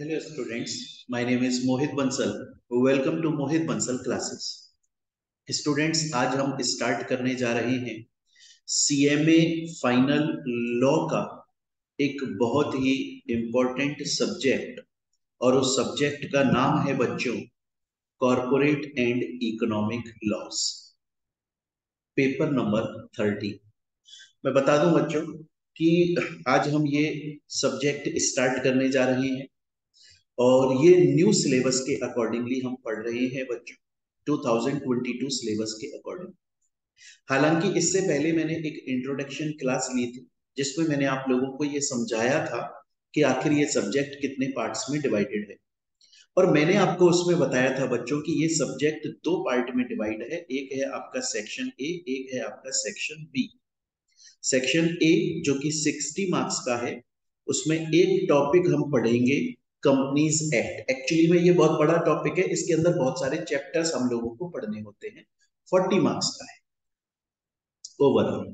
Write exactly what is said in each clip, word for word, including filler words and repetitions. Hello students, my name is Mohit Bansal. Welcome to Mohit Bansal Classes. Students, आज हम start करने जा रहे हैं C M A final law का एक बहुत ही important subject और उस subject का नाम है बच्चों Corporate and Economic Laws, paper number thirty. मैं बता दूं बच्चों कि आज हम ये subject start करने जा रहे हैं और ये न्यू सिलेबस के अकॉर्डिंगली हम पढ़ रहे हैं बच्चों दो हज़ार बाईस सिलेबस के अकॉर्डिंग। हालांकि इससे पहले मैंने एक इंट्रोडक्शन क्लास ली थी जिसमें मैंने आप लोगों को ये समझाया था कि आखिर ये सब्जेक्ट कितने पार्ट्स में डिवाइडेड है और मैंने आपको उसमें बताया था बच्चों कि ये सब्जेक्ट दो पार्ट में डिवाइड है, एक है आपका सेक्शन ए, एक है आपका सेक्शन बी। सेक्शन ए जो कि साठ मार्क्स का है उसमें एक टॉपिक हम पढ़ेंगे कंपनीज एक्ट। एक्चुअली में ये बहुत बड़ा टॉपिक है, इसके अंदर बहुत सारे चैप्टर्स हम लोगों को पढ़ने होते हैं, चालीस मार्क्स का है ओवरऑल।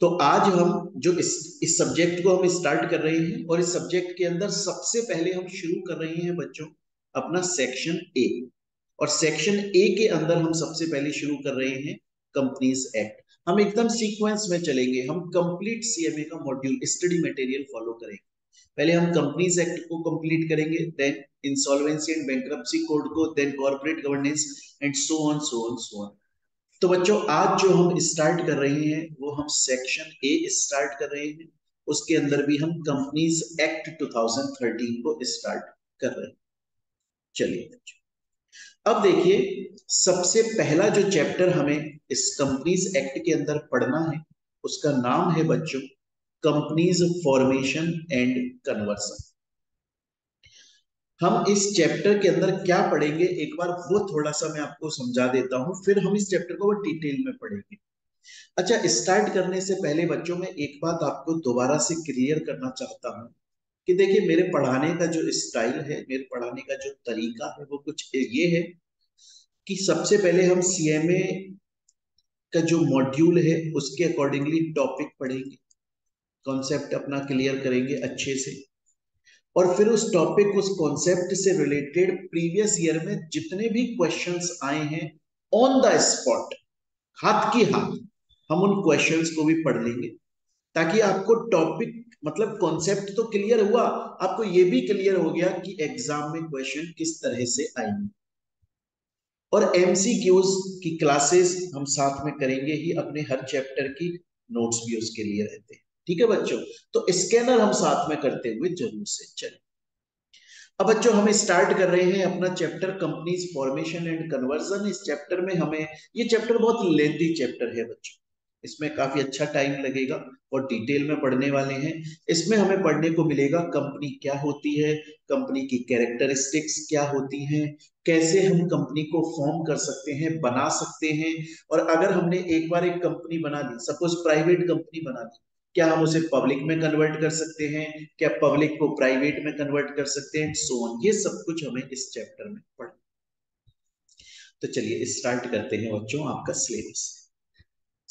तो आज हम जो इस इस सब्जेक्ट को हम स्टार्ट कर रहे हैं और इस सब्जेक्ट के अंदर सबसे पहले हम शुरू कर रहे हैं बच्चों अपना सेक्शन ए और सेक्शन ए के अंदर हम सबसे पहले शुरू कर रहे हैं कंपनीज एक्ट। हम एकदम सीक्वेंस में चलेंगे, हम कंप्लीट सीएमए का मॉड्यूल स्टडी मटेरियल फॉलो करेंगे। पहले हम कंपनीज एक्ट को कंप्लीट करेंगे, then insolvency and bankruptcy code को, then corporate governance and so on so on so on. तो बच्चों आज जो हम स्टार्ट कर रहे हैं वो हम सेक्शन ए स्टार्ट कर रहे हैं, उसके अंदर भी हम कंपनीज एक्ट दो हज़ार तेरह को स्टार्ट कर रहे हैं। चलिए बच्चों अब देखिए सबसे पहला जो चैप्टर हमें इस कंपनीज एक्ट के अंदर पढ़ना है उसका नाम है बच्चों कंपनीज फॉर्मेशन एंड कन्वर्सन। हम इस चैप्टर के अंदर क्या पढ़ेंगे एक बार वो थोड़ा सा मैं आपको समझा देता हूं, फिर हम इस चैप्टर को वो डिटेल में पढ़ेंगे। अच्छा स्टार्ट करने से पहले बच्चों मैं एक बात आपको दोबारा से क्लियर करना चाहता हूं कि देखिए मेरे पढ़ाने का जो स्टाइल है, मेरे पढ़ाने का जो तरीका है वो कुछ ये है कि सबसे पहले हम सीएमए का जो मॉड्यूल है उसके अकॉर्डिंगली टॉपिक पढ़ेंगे, कॉन्सेप्ट अपना क्लियर करेंगे अच्छे से और फिर उस टॉपिक उस कॉन्सेप्ट से रिलेटेड प्रीवियस ईयर में जितने भी क्वेश्चंस आए हैं ऑन द स्पॉट हाथ की हाथ हम उन क्वेश्चंस को भी पढ़ लेंगे ताकि आपको टॉपिक मतलब कॉन्सेप्ट तो क्लियर हुआ, आपको ये भी क्लियर हो गया कि एग्जाम में क्वेश्चन किस तरह से आएंगे। और एमसीक्यूज की क्लासेस हम साथ में करेंगे ही, अपने हर चैप्टर की नोट्स भी उसके लिए रहते हैं। ठीक है बच्चों, तो स्कैनर हम साथ में करते हुए जरूर से चलें। अब बच्चों हम स्टार्ट कर रहे हैं अपना chapter companies formation and conversion. इस चैप्टर में हमें ये चैप्टर बहुत लेंथी चैप्टर है बच्चों, इसमें काफी अच्छा टाइम लगेगा और डिटेल में पढ़ने वाले हैं। इसमें हमें पढ़ने को मिलेगा कंपनी क्या होती है, कंपनी की कैरेक्टरिस्टिक्स क्या होती हैं, कैसे हम कंपनी को फॉर्म कर सकते हैं, बना सकते हैं और अगर हमने एक बार एक कंपनी बना ली, सपोज प्राइवेट कंपनी बना ली, क्या हम उसे पब्लिक में कन्वर्ट कर सकते हैं, क्या पब्लिक को प्राइवेट में कन्वर्ट कर सकते हैं, सो ऑन। ये सब कुछ हमें इस चैप्टर में पढ़ना। तो चलिए स्टार्ट करते हैं बच्चों आपका सिलेबस।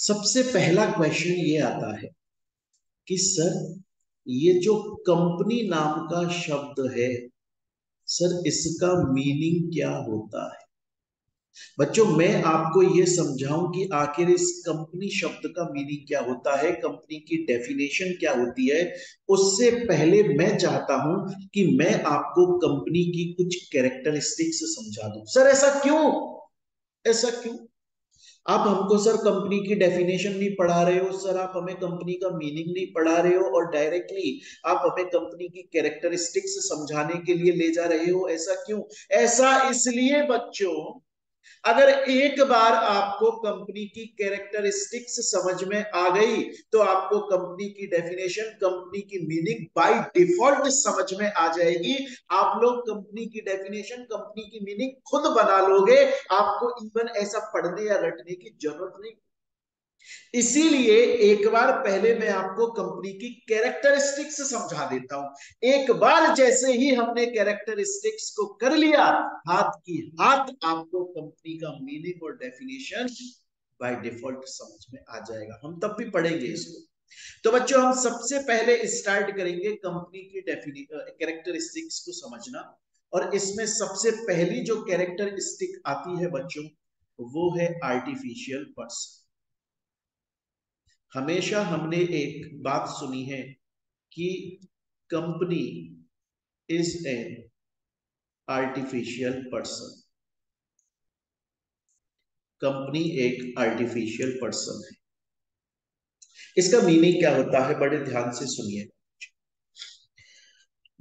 सबसे पहला क्वेश्चन ये आता है कि सर ये जो कंपनी नाम का शब्द है सर इसका मीनिंग क्या होता है। बच्चों मैं आपको ये समझाऊं कि आखिर इस कंपनी शब्द का मीनिंग क्या होता है, कंपनी की डेफिनेशन क्या होती है, उससे पहले मैं चाहता हूं कि मैं आपको कंपनी की कुछ कैरेक्टरिस्टिक्स समझा दूं। सर ऐसा क्यों ऐसा क्यों आप हमको सर कंपनी की डेफिनेशन नहीं पढ़ा रहे हो, सर आप हमें कंपनी का मीनिंग नहीं पढ़ा रहे हो और डायरेक्टली आप हमें कंपनी की कैरेक्टरिस्टिक्स समझाने के लिए ले जा रहे हो, ऐसा क्यों? ऐसा इसलिए बच्चों अगर एक बार आपको कंपनी की कैरेक्टरिस्टिक्स समझ में आ गई तो आपको कंपनी की डेफिनेशन, कंपनी की मीनिंग बाय डिफॉल्ट समझ में आ जाएगी। आप लोग कंपनी की डेफिनेशन, कंपनी की मीनिंग खुद बना लोगे, आपको इवन ऐसा पढ़ने या रटने की जरूरत नहीं। इसीलिए एक बार पहले मैं आपको कंपनी की कैरेक्टरिस्टिक्स समझा देता हूं। एक बार जैसे ही हमने कैरेक्टरिस्टिक्स को कर लिया हाथ की हाथ आपको कंपनी का मीनिंग और डेफिनेशन बाय डिफॉल्ट समझ में आ जाएगा। हम तब भी पढ़ेंगे इसको, तो बच्चों हम सबसे पहले स्टार्ट करेंगे कंपनी की डेफिनेशन कैरेक्टरिस्टिक्स को समझना, और इसमें सबसे पहली जो कैरेक्टरिस्टिक आती है बच्चों वो है आर्टिफिशियल पर्सन। हमेशा हमने एक बात सुनी है कि company is an artificial person, company एक आर्टिफिशियल पर्सन है। इसका मीनिंग क्या होता है बड़े ध्यान से सुनिए।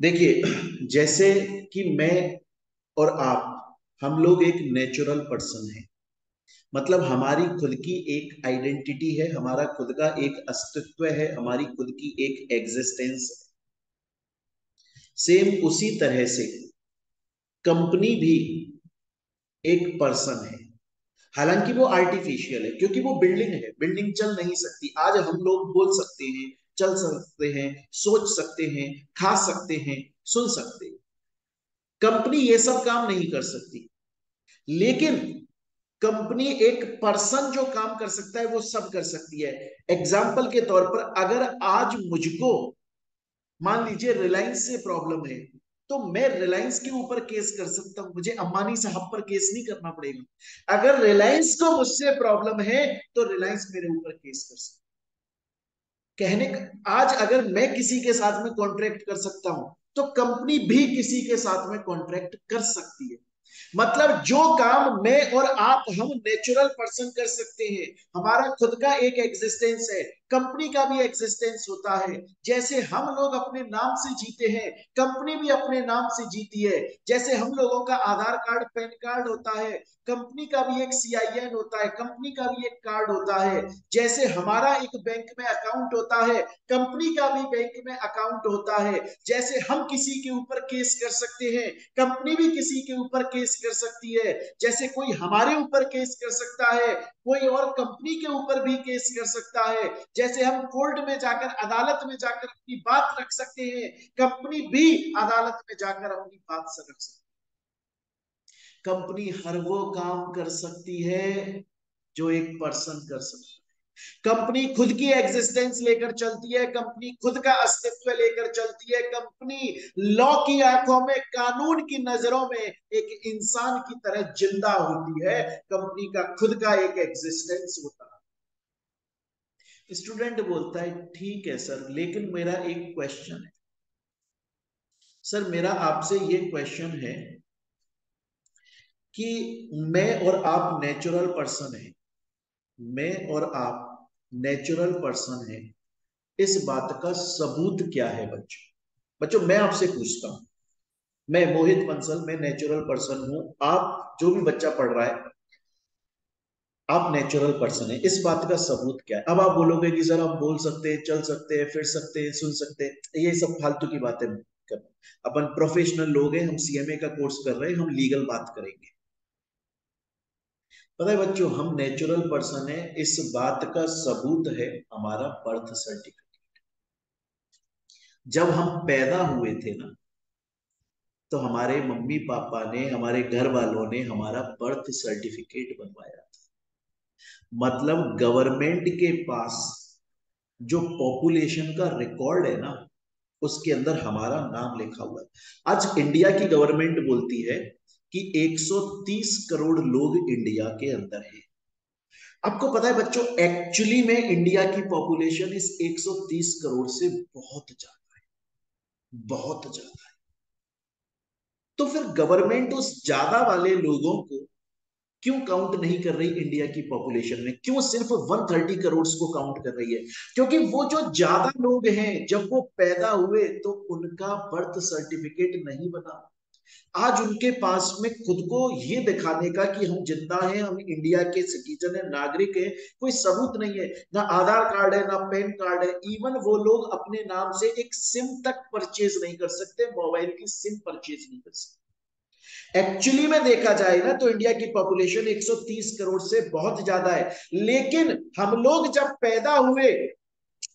देखिए जैसे कि मैं और आप हम लोग एक नेचुरल पर्सन हैं, मतलब हमारी खुद की एक आइडेंटिटी है, हमारा खुद का एक अस्तित्व है, हमारी खुद की एक एग्जिस्टेंस है। सेम उसी तरह से कंपनी भी एक पर्सन है, हालांकि वो आर्टिफिशियल है क्योंकि वो बिल्डिंग है, बिल्डिंग चल नहीं सकती। आज हम लोग बोल सकते हैं, चल सकते हैं, सोच सकते हैं, खा सकते हैं, सुन सकते हैं। कंपनी ये सब काम नहीं कर सकती, लेकिन कंपनी एक पर्सन जो काम कर सकता है वो सब कर सकती है। एग्जाम्पल के तौर पर अगर आज मुझको मान लीजिए रिलायंस से प्रॉब्लम है तो मैं रिलायंस के ऊपर केस कर सकता हूं, मुझे अंबानी साहब पर केस नहीं करना पड़ेगा। अगर रिलायंस को मुझसे प्रॉब्लम है तो रिलायंस मेरे ऊपर केस कर सकता है। कहने का आज अगर मैं किसी के साथ में कॉन्ट्रैक्ट कर सकता हूं तो कंपनी भी किसी के साथ में कॉन्ट्रैक्ट कर सकती है। मतलब जो काम मैं और आप हम नेचुरल पर्सन कर सकते हैं, हमारा खुद का एक एग्जिस्टेंस है, कंपनी का भी एग्जिस्टेंस होता है। जैसे हम लोग अपने नाम से जीते हैं कंपनी भी अपने नाम से जीती है। जैसे हम लोगों का आधार कार्ड पैन कार्ड होता है कंपनी का भी एक सी आई एन होता है, कंपनी का भी एक कार्ड होता है। जैसे हमारा एक बैंक में अकाउंट होता है कंपनी का भी बैंक में अकाउंट होता है। जैसे हम किसी के ऊपर केस कर सकते हैं कंपनी भी किसी के ऊपर केस कर सकती है। जैसे कोई हमारे ऊपर केस कर सकता है कोई और कंपनी के ऊपर भी केस कर सकता है। जैसे हम कोर्ट में जाकर अदालत में जाकर अपनी बात रख सकते हैं कंपनी भी अदालत में जाकर अपनी बात रख सकती है। कंपनी हर वो काम कर सकती है जो एक पर्सन कर सकता है। कंपनी खुद की एग्जिस्टेंस लेकर चलती है, कंपनी खुद का अस्तित्व लेकर चलती है। कंपनी लॉ की आंखों में, कानून की नजरों में एक इंसान की तरह जिंदा होती है। कंपनी का खुद का एक एग्जिस्टेंस होता है। स्टूडेंट बोलता है ठीक है सर, लेकिन मेरा एक क्वेश्चन है। सर मेरा आपसे ये क्वेश्चन है कि मैं और आप नेचुरल पर्सन हैं, मैं और आप नेचुरल पर्सन हैं, इस बात का सबूत क्या है बच्चों? बच्चों मैं आपसे पूछता हूं, मैं मोहित बंसल मैं नेचुरल पर्सन हूं, आप जो भी बच्चा पढ़ रहा है आप नेचुरल पर्सन है, इस बात का सबूत क्या है? अब आप बोलोगे कि सर आप बोल सकते हैं, चल सकते हैं, फिर सकते हैं, सुन सकते हैं, ये सब फालतू की बातें कर, अपन प्रोफेशनल लोग हैं, हम सी एम ए का कोर्स कर रहे हैं, हम लीगल बात करेंगे। पता है बच्चों हम नेचुरल पर्सन है, इस बात का सबूत है हमारा बर्थ सर्टिफिकेट। जब हम पैदा हुए थे ना तो हमारे मम्मी पापा ने, हमारे घर वालों ने हमारा बर्थ सर्टिफिकेट बनवाया था। मतलब गवर्नमेंट के पास जो पॉपुलेशन का रिकॉर्ड है ना उसके अंदर हमारा नाम लिखा हुआ है। आज इंडिया की गवर्नमेंट बोलती है कि एक सौ तीस करोड़ लोग इंडिया के अंदर हैं। आपको पता है बच्चों एक्चुअली में इंडिया की पॉपुलेशन इस एक सौ तीस करोड़ से बहुत ज्यादा है, बहुत ज्यादा है। तो फिर गवर्नमेंट उस ज्यादा वाले लोगों को क्यों काउंट नहीं कर रही इंडिया की पॉपुलेशन में? क्यों सिर्फ एक सौ तीस करोड़ को काउंट कर रही है? क्योंकि वो जो ज्यादा लोग हैं जब वो पैदा हुए तो उनका बर्थ सर्टिफिकेट नहीं बना। आज उनके पास में खुद को ये दिखाने का कि हम जिंदा हैं, हम इंडिया के सिटीजन हैं, नागरिक हैं, कोई सबूत नहीं है, ना आधार कार्ड है, ना पैन कार्ड है। इवन वो लोग अपने नाम से एक सिम तक परचेज नहीं कर सकते, मोबाइल की सिम परचेज नहीं कर सकते। एक्चुअली में देखा जाए ना तो इंडिया की पॉपुलेशन एक सौ तीस करोड़ से बहुत ज्यादा है, लेकिन हम लोग जब पैदा हुए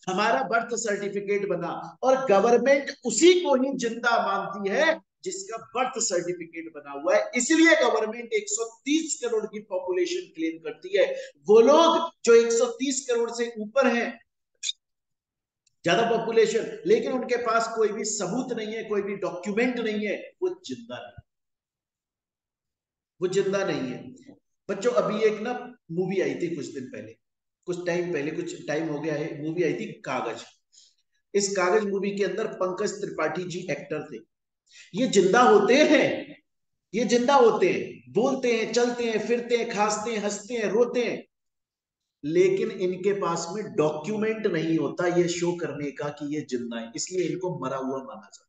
हमारा बर्थ सर्टिफिकेट बना, और गवर्नमेंट उसी को ही जिंदा मानती है जिसका बर्थ सर्टिफिकेट बना हुआ है। इसलिए गवर्नमेंट एक सौ तीस करोड़ की पॉपुलेशन क्लेम करती है। वो लोग जो एक सौ तीस करोड़ से ऊपर हैं ज्यादा पॉपुलेशन, लेकिन उनके पास कोई भी सबूत नहीं है, कोई भी डॉक्यूमेंट नहीं है, वो जिंदा नहीं वो जिंदा नहीं है। बच्चों अभी एक ना मूवी आई थी कुछ दिन पहले, कुछ टाइम पहले, कुछ टाइम हो गया है, मूवी आई थी कागज। इस कागज मूवी के अंदर पंकज त्रिपाठी जी एक्टर थे। ये जिंदा होते हैं, ये जिंदा होते हैं, बोलते हैं, चलते हैं, फिरते हैं, खांसते हैं, हंसते हैं, रोते हैं, लेकिन इनके पास में डॉक्यूमेंट नहीं होता ये शो करने का कि ये जिंदा है, इसलिए इनको मरा हुआ माना जाता है।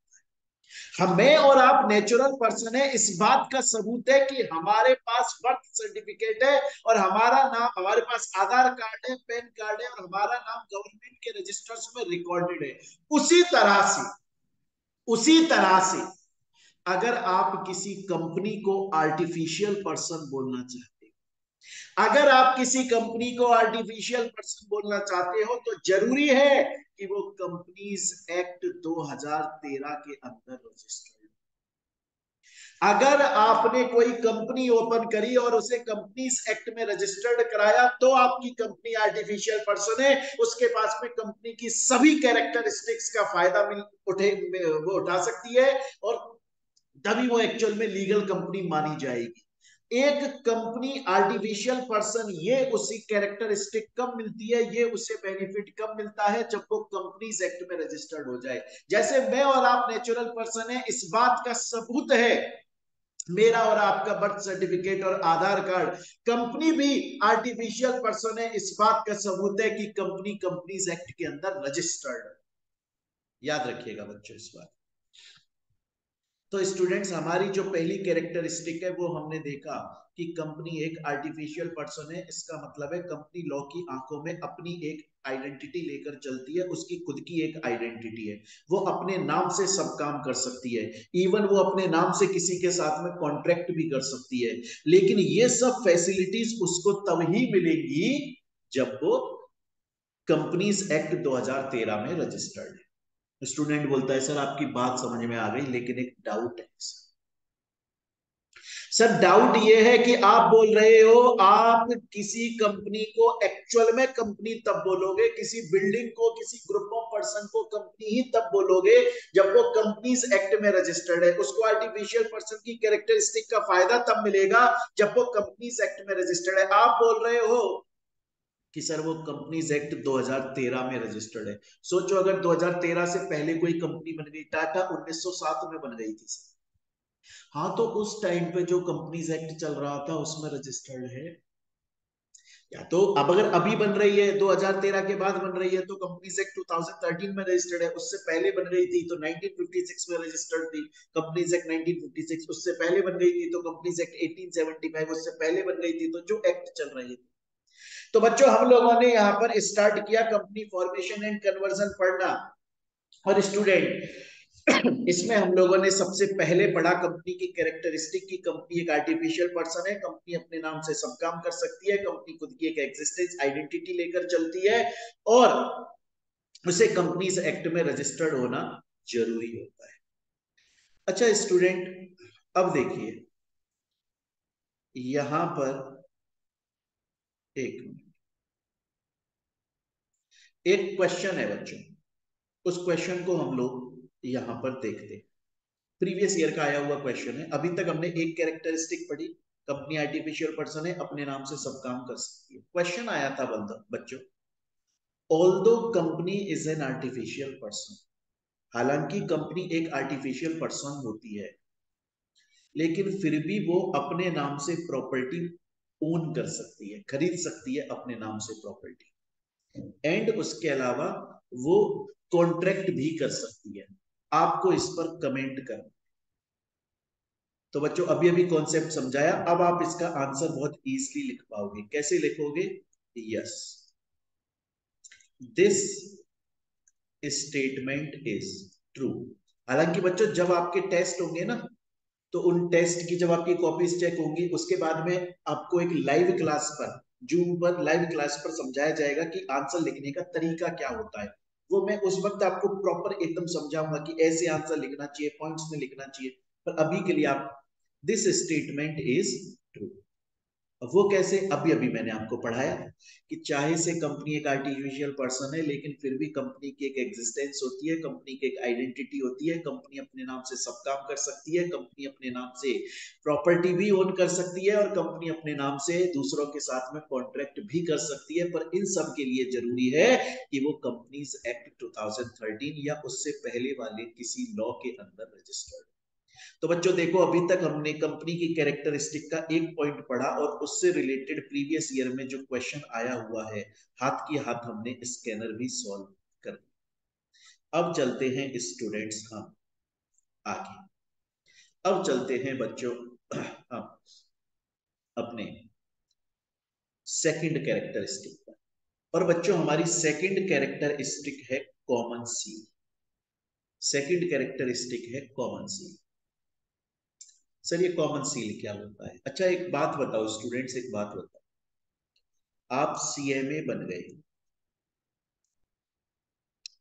हमें और आप नेचुरल पर्सन है, इस बात का सबूत है कि हमारे पास बर्थ सर्टिफिकेट है और हमारा नाम, हमारे पास आधार कार्ड है, पैन कार्ड है और हमारा नाम गवर्नमेंट के रजिस्टर्स में रिकॉर्डेड है। उसी तरह से उसी तरह से अगर आप किसी कंपनी को आर्टिफिशियल पर्सन बोलना चाहते अगर आप किसी कंपनी को आर्टिफिशियल पर्सन बोलना चाहते हो तो जरूरी है कि वो कंपनीज एक्ट दो हज़ार तेरह के अंदर रजिस्टर्ड। अगर आपने कोई कंपनी ओपन करी और उसे कंपनीज एक्ट में रजिस्टर्ड कराया तो आपकी कंपनी आर्टिफिशियल पर्सन है। उसके पास में कंपनी की सभी कैरेक्टरिस्टिक्स का फायदा मिल उठे वो उठा सकती है और तभी वो एक्चुअल में लीगल कंपनी मानी जाएगी। एक कंपनी आर्टिफिशियल पर्सन, ये उसी कैरेक्टरिस्टिक कब मिलती है, ये उसे बेनिफिट कब मिलता है, जब वो कंपनीज एक्ट में रजिस्टर्ड हो जाए। जैसे मैं और आप नेचुरल पर्सन है, इस बात का सबूत है मेरा और आपका बर्थ सर्टिफिकेट और आधार कार्ड। कंपनी भी आर्टिफिशियल पर्सन है, इस बात का सबूत है कि कंपनी कंपनीज एक्ट के अंदर रजिस्टर्ड। याद रखिएगा बच्चों इस बात। तो स्टूडेंट्स हमारी जो पहली कैरेक्टरिस्टिक है वो हमने देखा कि कंपनी एक आर्टिफिशियल पर्सन है। इसका मतलब है कंपनी लॉ की आंखों में अपनी एक आइडेंटिटी लेकर चलती है, उसकी खुद की एक आइडेंटिटी है। वो अपने नाम से सब काम कर सकती है, इवन वो अपने नाम से किसी के साथ में कॉन्ट्रैक्ट भी कर सकती है, लेकिन ये सब फैसिलिटीज उसको तब ही मिलेगी जब वो कंपनीज एक्ट दो हजार तेरह में रजिस्टर्ड है। स्टूडेंट बोलता है सर आपकी बात समझ में आ गई, लेकिन एक डाउट है सर। डाउट ये है कि आप बोल रहे हो आप किसी कंपनी को, एक्चुअल में कंपनी तब बोलोगे, किसी बिल्डिंग को, किसी ग्रुप ऑफ पर्सन को कंपनी ही तब बोलोगे जब वो कंपनीज एक्ट में रजिस्टर्ड है। उसको आर्टिफिशियल पर्सन की कैरेक्टरिस्टिक का फायदा तब मिलेगा जब वो कंपनीज एक्ट में रजिस्टर्ड है। आप बोल रहे हो कि सर वो कंपनीज एक्ट दो हज़ार तेरह में रजिस्टर्ड है। सोचो अगर दो हज़ार तेरह से पहले कोई कंपनी बन गई, टाटा उन्नीस सौ सात में बन गई थी सर। हाँ, तो उस टाइम पे जो कंपनीज एक्ट चल रहा था उसमें रजिस्टर्ड है, या तो अब अगर अभी बन रही है दो हज़ार तेरह के बाद बन रही है तो कंपनीज एक्ट दो हज़ार तेरह में रजिस्टर्ड है। उससे पहले बन रही थी तो उन्नीस सौ छप्पन में रजिस्टर्ड थी कंपनीज एक्ट उन्नीस सौ छप्पन, उससे पहले बन गई थी तो कंपनीज एक्ट अठारह सौ पचहत्तर, उससे पहले बन गई थी तो जो एक्ट चल रही है। तो बच्चों हम लोगों ने यहाँ पर स्टार्ट किया कंपनी फॉर्मेशन एंड कन्वर्जन पढ़ना, और स्टूडेंट इसमें हम लोगों ने सबसे पहले पढ़ा कंपनी की कैरेक्टरिस्टिक की कंपनी एक आर्टिफिशियल पर्सन है, कंपनी अपने नाम से सब काम कर सकती है, कंपनी खुद की एक एग्जिस्टेंस आइडेंटिटी लेकर चलती है और उसे कंपनीज एक्ट में रजिस्टर्ड होना जरूरी होता है। अच्छा स्टूडेंट अब देखिए यहां पर एक मिनट एक क्वेश्चन है बच्चों, उस क्वेश्चन को हम लोग यहां पर देखते हैं। प्रीवियस ईयर का आया हुआ क्वेश्चन है। अभी तक हमने एक कैरेक्टरिस्टिक पढ़ी, कंपनी आर्टिफिशियल पर्सन है, अपने नाम से सब काम कर सकती है। क्वेश्चन आया था बंदा बच्चों, although company is an artificial person, हालांकि कंपनी एक आर्टिफिशियल पर्सन होती है लेकिन फिर भी वो अपने नाम से प्रॉपर्टी ओन कर सकती है, खरीद सकती है अपने नाम से प्रॉपर्टी, एंड उसके अलावा वो कॉन्ट्रैक्ट भी कर सकती है। आपको इस पर कमेंट करना। तो बच्चों अभी अभी कॉन्सेप्ट समझाया, अब आप इसका आंसर बहुत इजीली लिख पाओगे। कैसे लिखोगे? Yes this statement is true. हालांकि बच्चों जब आपके टेस्ट होंगे ना तो उन टेस्ट की जब आपकी कॉपीज चेक होंगी उसके बाद में आपको एक लाइव क्लास पर, जूम पर लाइव क्लास पर समझाया जाएगा कि आंसर लिखने का तरीका क्या होता है। वो मैं उस वक्त आपको प्रॉपर एकदम समझाऊंगा कि ऐसे आंसर लिखना चाहिए, पॉइंट्स में लिखना चाहिए, पर अभी के लिए आप दिस स्टेटमेंट इज ट्रू। अब वो कैसे, अभी अभी मैंने आपको पढ़ाया कि चाहे से कंपनी एक आर्टिफिशियल पर्सन है, लेकिन फिर भी कंपनी की एक एग्जिस्टेंस होती है, कंपनी की एक आइडेंटिटी होती है, कंपनी अपने नाम से सब काम कर सकती है, कंपनी अपने नाम से प्रॉपर्टी भी ओन कर सकती है और कंपनी अपने नाम से दूसरों के साथ में कॉन्ट्रैक्ट भी कर सकती है। पर इन सब के लिए जरूरी है कि वो कंपनीज एक्ट दो हज़ार तेरह या उससे पहले वाले किसी लॉ के अंदर रजिस्टर्ड। तो बच्चों देखो, अभी तक हमने कंपनी की कैरेक्टरिस्टिक का एक पॉइंट पढ़ा और उससे रिलेटेड प्रीवियस ईयर में जो क्वेश्चन आया हुआ है, हाथ की हाथ हमने स्कैनर भी सॉल्व कर लिया। अब चलते हैं स्टूडेंट्स हम आगे। अब चलते हैं बच्चों हम अपने सेकंड कैरेक्टरिस्टिक पर, और बच्चों हमारी सेकंड कैरेक्टरिस्टिक है कॉमन सी। सेकंड कैरेक्टरिस्टिक है कॉमन सी। सर ये कॉमन सील क्या होता है? अच्छा एक बात बताओ स्टूडेंट्स, एक बात बताओ, आप सीएमए बन गए,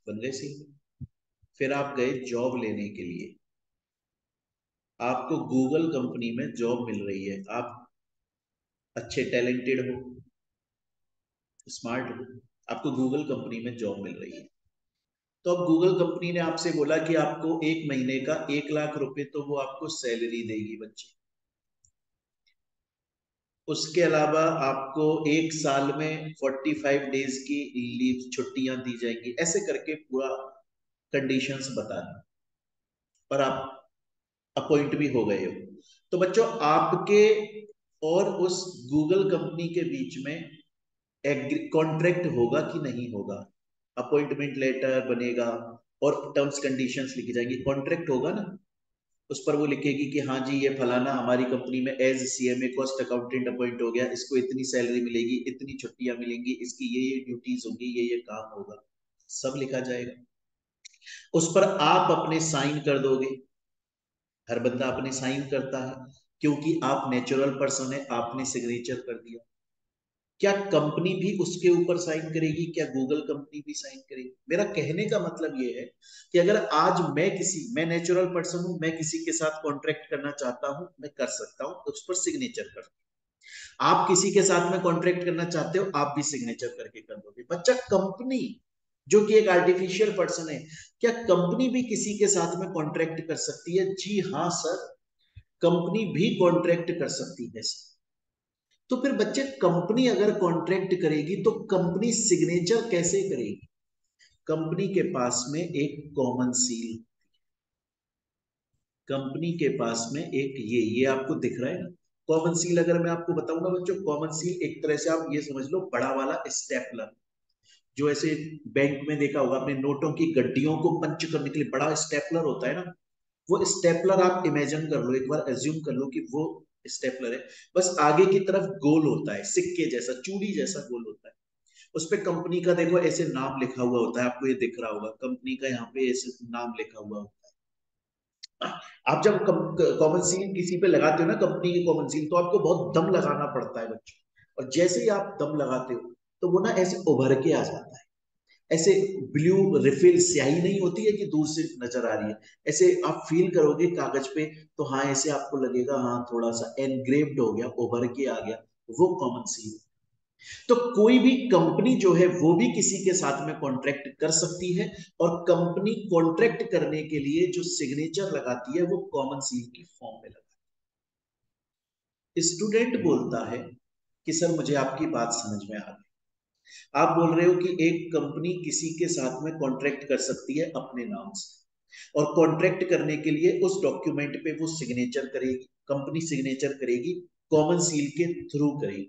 बन गए सीएमए, फिर आप गए जॉब लेने के लिए, आपको गूगल कंपनी में जॉब मिल रही है, आप अच्छे टैलेंटेड हो, स्मार्ट हो, आपको गूगल कंपनी में जॉब मिल रही है। तो अब गूगल कंपनी ने आपसे बोला कि आपको एक महीने का एक लाख रुपए तो वो आपको सैलरी देगी बच्चे, उसके अलावा आपको एक साल में पैंतालीस डेज की लीव छुट्टियां दी जाएंगी, ऐसे करके पूरा कंडीशंस बता दी और आप अपॉइंट भी हो गए हो। तो बच्चों आपके और उस गूगल कंपनी के बीच में एग्री कॉन्ट्रैक्ट होगा कि नहीं होगा? अपॉइंटमेंट लेटर बनेगा और टर्म्स कंडीशंस लिखी जाएंगी, कॉन्ट्रैक्ट होगा ना, उस पर वो लिखेगी कि हाँ जी ये फलाना हमारी कंपनी में as CMA cost accountant appoint हो गया, इसको इतनी सैलरी मिलेगी, इतनी छुट्टियां मिलेंगी, इसकी ये ये ड्यूटीज होंगी, ये ये काम होगा, सब लिखा जाएगा। उस पर आप अपने साइन कर दोगे, हर बंदा अपने साइन करता है क्योंकि आप नेचुरल पर्सन है, आपने सिग्नेचर कर दिया। क्या कंपनी भी उसके ऊपर साइन करेगी? क्या गूगल कंपनी भी साइन करेगी? मेरा कहने का मतलब ये है कि अगर आज मैं किसी मैं नेचुरल पर्सन हूं, मैं किसी के साथ कॉन्ट्रैक्ट करना चाहता हूं, मैं कर सकता हूं, उस पर सिग्नेचर कर दूं। आप किसी के साथ में कॉन्ट्रैक्ट करना चाहते हो, आप भी सिग्नेचर करके कर दोगे। बच्चा कंपनी जो कि एक आर्टिफिशियल पर्सन है, क्या कंपनी भी किसी के साथ में कॉन्ट्रैक्ट कर सकती है? जी हाँ सर, कंपनी भी कॉन्ट्रैक्ट कर सकती है सर। तो फिर बच्चे कंपनी अगर कॉन्ट्रैक्ट करेगी तो कंपनी सिग्नेचर कैसे करेगी? कंपनी के पास में एक कॉमन सील होती है, कंपनी के पास में एक ये ये आपको दिख रहा है ना कॉमन सील। अगर मैं आपको बताऊंगा बच्चों, कॉमन सील एक तरह से आप ये समझ लो बड़ा वाला स्टेपलर, जो ऐसे बैंक में देखा होगा आपने, नोटों की गड्डियों को पंच करने के लिए बड़ा स्टेपलर होता है ना, वो स्टेपलर आप इमेजिन कर लो, एक बार एज्यूम कर लो कि वो स्टेपलर है, बस आगे की तरफ गोल होता है, सिक्के जैसा, चूड़ी जैसा गोल होता है, उस पे कंपनी का देखो ऐसे नाम लिखा हुआ होता है, आपको ये दिख रहा होगा कंपनी का यहाँ पे ऐसे नाम लिखा हुआ होता है। आप जब कॉमन सील किसी पे लगाते हो ना, कंपनी की कॉमन सील, तो आपको बहुत दम लगाना पड़ता है बच्चों, और जैसे ही आप दम लगाते हो तो वो ना ऐसे उभर के आ जाता है, ऐसे ब्लू रिफिल स्याही नहीं होती है कि दूर से नजर आ रही है, ऐसे आप फील करोगे कागज पे तो हाँ ऐसे आपको लगेगा हाँ थोड़ा सा एनग्रेव्ड हो गया, उभर के आ गया, वो कॉमन सील। तो कोई भी कंपनी जो है वो भी किसी के साथ में कॉन्ट्रैक्ट कर सकती है, और कंपनी कॉन्ट्रैक्ट करने के लिए जो सिग्नेचर लगाती है वो कॉमन सील की फॉर्म में लगाती है। स्टूडेंट बोलता है कि सर मुझे आपकी बात समझ में आ गई, आप बोल रहे हो कि एक कंपनी किसी के साथ में कॉन्ट्रैक्ट कर सकती है अपने नाम से, और कॉन्ट्रैक्ट करने के लिए उस डॉक्यूमेंट पे वो सिग्नेचर करेगी, कंपनी सिग्नेचर करेगी, कॉमन सील के थ्रू करेगी।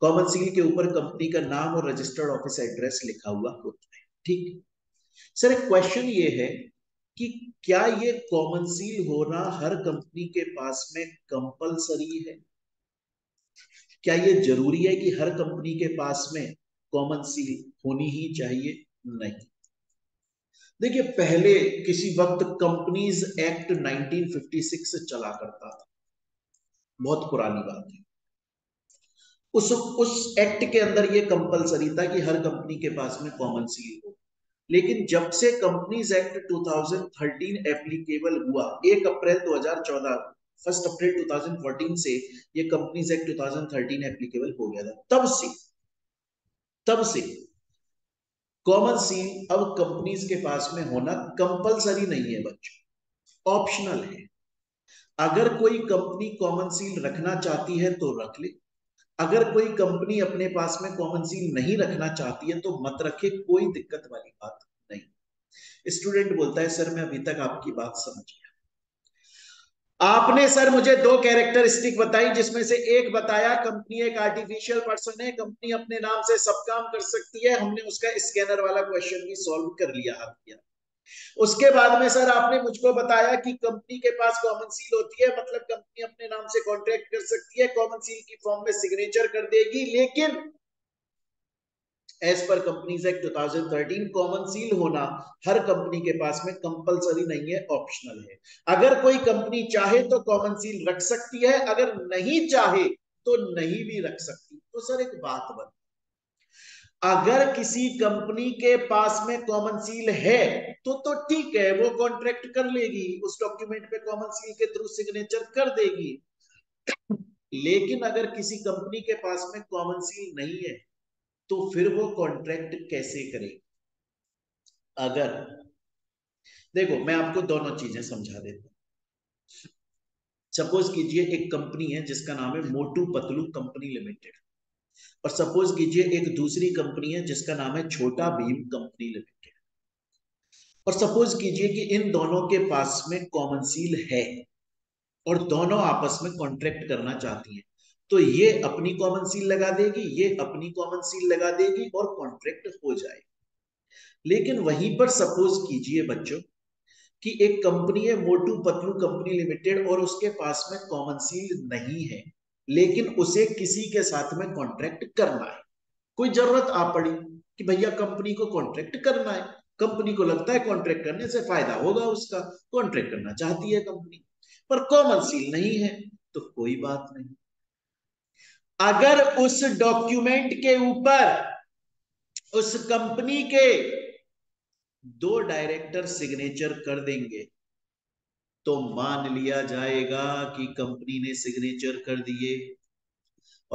कॉमन सील के ऊपर कंपनी का नाम और रजिस्टर्ड ऑफिस एड्रेस लिखा हुआ होता है। ठीक सर, एक क्वेश्चन ये है कि क्या ये कॉमन सील होना हर कंपनी के पास में कंपलसरी है? क्या ये जरूरी है कि हर कंपनी के पास में कॉमन सील होनी ही चाहिए? नहीं। देखिए पहले किसी वक्त companies act nineteen fifty six से चला करता था, बहुत पुरानी बात है। उस उस एक्ट के अंदर यह कंपलसरी था कि हर कंपनी के पास में कॉमन सील हो, लेकिन जब से कंपनीज एक्ट दो हज़ार तेरह एप्लीकेबल हुआ एक अप्रैल दो हज़ार चौदह फर्स्ट अप्रैल दो हज़ार चौदह से ये कंपनीज एक्ट दो हज़ार तेरह एप्लीकेबल हो गया था। तब से तब से कॉमन सी अब कंपनीज के पास में होना कंपलसरी नहीं है बच्चों, ऑप्शनल है। अगर कोई कंपनी कॉमन सील रखना चाहती है तो रख ले, अगर कोई कंपनी अपने पास में कॉमन सील नहीं रखना चाहती है तो मत रखे, कोई दिक्कत वाली बात नहीं। स्टूडेंट बोलता है सर मैं अभी तक आपकी बात समझ गया। आपने सर मुझे दो कैरेक्टरिस्टिक बताई जिसमें से एक बताया कंपनी एक आर्टिफिशियल पर्सन है, कंपनी अपने नाम से सब काम कर सकती है, हमने उसका स्कैनर वाला क्वेश्चन भी सॉल्व कर लिया आपके। उसके बाद में सर आपने मुझको बताया कि कंपनी के पास कॉमन सील होती है, मतलब कंपनी अपने नाम से कॉन्ट्रैक्ट कर सकती है, कॉमन सील की फॉर्म में सिग्नेचर कर देगी, लेकिन एज पर कंपनीज एक्ट दो हज़ार तेरह कॉमन सील होना हर कंपनी के पास में कंपलसरी नहीं है, ऑप्शनल है। अगर कोई कंपनी चाहे तो कॉमन सील रख सकती है, अगर नहीं चाहे तो नहीं भी रख सकती। तो सर एक बात बन, अगर किसी कंपनी के पास में कॉमन सील है तो तो ठीक है, वो कॉन्ट्रैक्ट कर लेगी, उस डॉक्यूमेंट पे कॉमन सील के थ्रू सिग्नेचर कर देगी, लेकिन अगर किसी कंपनी के पास में कॉमन सील नहीं है तो फिर वो कॉन्ट्रैक्ट कैसे करेगी? अगर देखो मैं आपको दोनों चीजें समझा देता हूं। सपोज कीजिए एक कंपनी है जिसका नाम है मोटू पतलू कंपनी लिमिटेड, और सपोज कीजिए एक दूसरी कंपनी है जिसका नाम है छोटा भीम कंपनी लिमिटेड, और सपोज कीजिए कि इन दोनों के पास में कॉमन सील है और दोनों आपस में कॉन्ट्रैक्ट करना चाहती हैं, तो ये अपनी कॉमन सील लगा देगी, ये अपनी कॉमन सील लगा देगी और कॉन्ट्रैक्ट हो जाएगी। लेकिन वहीं पर सपोज कीजिए बच्चों कि एक कंपनी है मोटू पतलू कंपनी लिमिटेड और उसके पास में कॉमन सील नहीं है, लेकिन उसे किसी के साथ में कॉन्ट्रैक्ट करना है, कोई जरूरत आ पड़ी कि भैया कंपनी को कॉन्ट्रैक्ट करना है, कंपनी को लगता है कॉन्ट्रैक्ट करने से फायदा होगा, उसका कॉन्ट्रैक्ट करना चाहती है कंपनी, पर कॉमन सील नहीं है, तो कोई बात नहीं। अगर उस डॉक्यूमेंट के ऊपर उस कंपनी के दो डायरेक्टर सिग्नेचर कर देंगे तो मान लिया जाएगा कि कंपनी ने सिग्नेचर कर दिए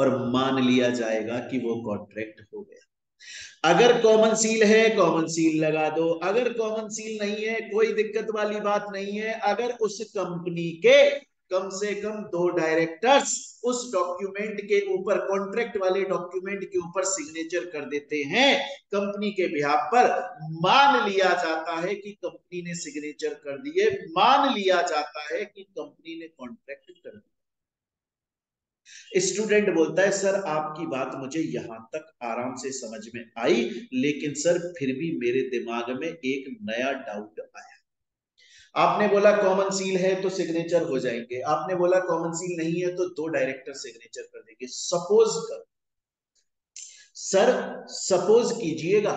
और मान लिया जाएगा कि वो कॉन्ट्रैक्ट हो गया। अगर कॉमन सील है कॉमन सील लगा दो, अगर कॉमन सील नहीं है कोई दिक्कत वाली बात नहीं है, अगर उस कंपनी के कम से कम दो डायरेक्टर्स उस डॉक्यूमेंट के ऊपर कॉन्ट्रैक्ट वाले डॉक्यूमेंट के ऊपर सिग्नेचर कर देते हैं कंपनी के बिहाफ पर, मान लिया जाता है कि कंपनी ने सिग्नेचर कर दिए, मान लिया जाता है कि कंपनी ने कॉन्ट्रैक्ट कर दिया। स्टूडेंट बोलता है सर आपकी बात मुझे यहां तक आराम से समझ में आई, लेकिन सर फिर भी मेरे दिमाग में एक नया डाउट आया। आपने बोला कॉमन सील है तो सिग्नेचर हो जाएंगे, आपने बोला कॉमन सील नहीं है तो दो डायरेक्टर सिग्नेचर कर देंगे। सपोज कर सर सपोज कीजिएगा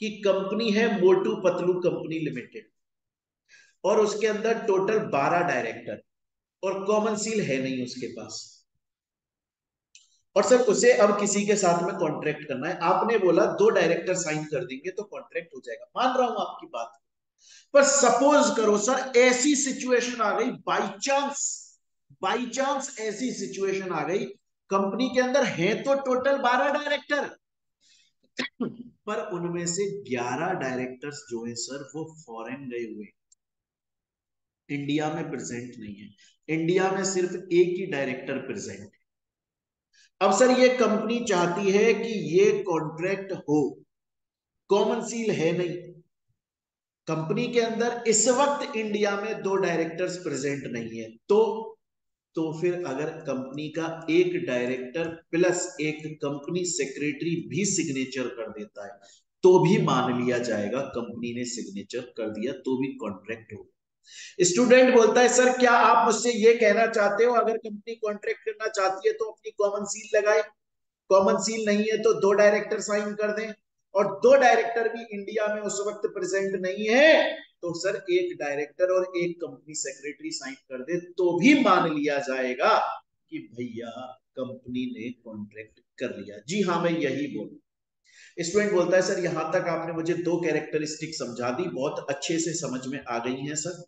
कि कंपनी है मोटू पतलू कंपनी लिमिटेड और उसके अंदर टोटल बारह डायरेक्टर और कॉमन सील है नहीं उसके पास, और सर उसे अब किसी के साथ में कॉन्ट्रैक्ट करना है। आपने बोला दो डायरेक्टर साइन कर देंगे तो कॉन्ट्रैक्ट हो जाएगा, मान रहा हूं आपकी बात, पर सपोज करो सर ऐसी सिचुएशन आ गई, बाय चांस बाय चांस ऐसी सिचुएशन आ गई, कंपनी के अंदर है तो टोटल बारह डायरेक्टर पर उनमें से ग्यारह डायरेक्टर्स जो है सर वो फॉरेन गए हुए, इंडिया में प्रेजेंट नहीं है, इंडिया में सिर्फ एक ही डायरेक्टर प्रेजेंट है। अब सर ये कंपनी चाहती है कि ये कॉन्ट्रैक्ट हो, कॉमन सील है नहीं, कंपनी के अंदर इस वक्त इंडिया में दो डायरेक्टर्स प्रेजेंट नहीं है, तो तो फिर अगर कंपनी का एक डायरेक्टर प्लस एक कंपनी सेक्रेटरी भी सिग्नेचर कर देता है तो भी मान लिया जाएगा कंपनी ने सिग्नेचर कर दिया, तो भी कॉन्ट्रैक्ट होगा। स्टूडेंट बोलता है सर क्या आप मुझसे ये कहना चाहते हो अगर कंपनी कॉन्ट्रैक्ट करना चाहती है तो अपनी कॉमन सील लगाए, कॉमन सील नहीं है तो दो डायरेक्टर साइन कर दें, और दो डायरेक्टर भी इंडिया में उस वक्त प्रेजेंट नहीं है तो सर एक डायरेक्टर और एक कंपनी सेक्रेटरी साइन कर दे तो भी मान लिया जाएगा कि भैया कंपनी ने कॉन्ट्रैक्ट कर लिया। जी हाँ मैं यही बोलूं। स्टूडेंट बोलता है सर यहां तक आपने मुझे दो कैरेक्टरिस्टिक समझा दी, बहुत अच्छे से समझ में आ गई है सर,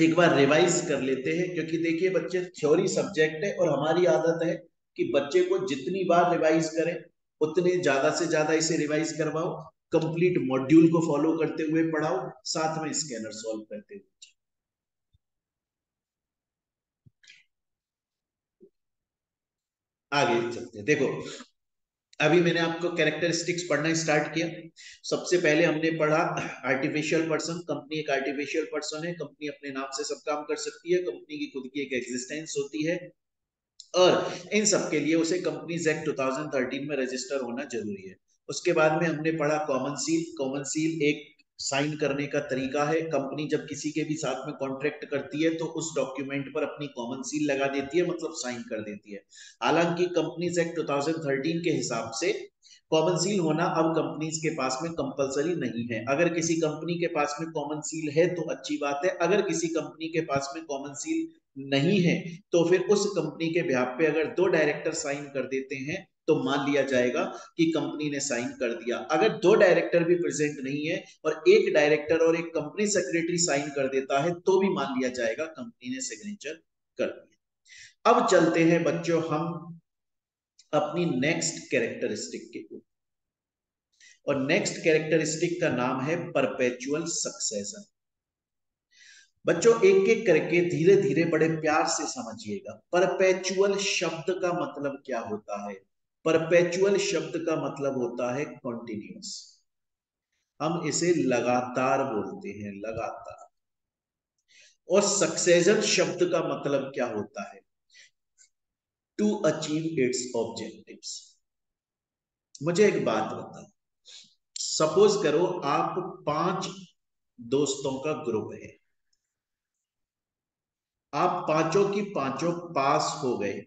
एक बार रिवाइज कर लेते हैं, क्योंकि देखिए बच्चे थ्योरी सब्जेक्ट है और हमारी आदत है कि बच्चे को जितनी बार रिवाइज करें उतने ज्यादा से ज्यादा इसे रिवाइज करवाओ, कंप्लीट मॉड्यूल को फॉलो करते हुए पढ़ाओ, साथ में स्कैनर सॉल्व करते हुए। आगे चलते हैं। देखो अभी मैंने आपको कैरेक्टरिस्टिक्स पढ़ना स्टार्ट किया। सबसे पहले हमने पढ़ा आर्टिफिशियल पर्सन। कंपनी एक आर्टिफिशियल पर्सन है, कंपनी अपने नाम से सब काम कर सकती है, कंपनी की खुद की एक एग्जिस्टेंस होती है और इन सब के लिए उसे कंपनीज एक्ट दो हज़ार तेरह में रजिस्टर होना जरूरी है। उसके बाद में हमने पढ़ा कॉमन सील। कॉमन सील एक साइन करने का तरीका है। कंपनी जब किसी के भी साथ में कॉन्ट्रैक्ट करती है तो उस डॉक्यूमेंट पर अपनी कॉमन सील लगा देती है, मतलब साइन कर देती है। हालांकि कंपनीज एक्ट दो हज़ार तेरह के हिसाब से कॉमन सील होना अब कंपनीज के पास में कंपलसरी नहीं है। अगर किसी कंपनी के पास में कॉमन सील है तो अच्छी बात है, अगर किसी कंपनी के पास में कॉमन सील नहीं है तो फिर उस कंपनी के बिहाफ पे अगर दो डायरेक्टर साइन कर देते हैं तो मान लिया जाएगा कि कंपनी ने साइन कर दिया। अगर दो डायरेक्टर भी प्रेजेंट नहीं है और एक डायरेक्टर और एक कंपनी सेक्रेटरी साइन कर देता है तो भी मान लिया जाएगा कंपनी ने सिग्नेचर कर दिया। अब चलते हैं बच्चों हम अपनी नेक्स्ट कैरेक्टरिस्टिक के ऊपर, और नेक्स्ट कैरेक्टरिस्टिक का नाम है परपेचुअल सक्सेशन। बच्चों एक एक करके धीरे धीरे बड़े प्यार से समझिएगा। परपेचुअल शब्द का मतलब क्या होता है? परपेचुअल शब्द का मतलब होता है कॉन्टिन्यूअस। हम इसे लगातार बोलते हैं, लगातार। और सक्सेशन शब्द का मतलब क्या होता है? To achieve its objectives. मुझे एक बात बताओ, सपोज करो आप पांच दोस्तों का ग्रुप है, आप पांचों की पांचों पास हो गए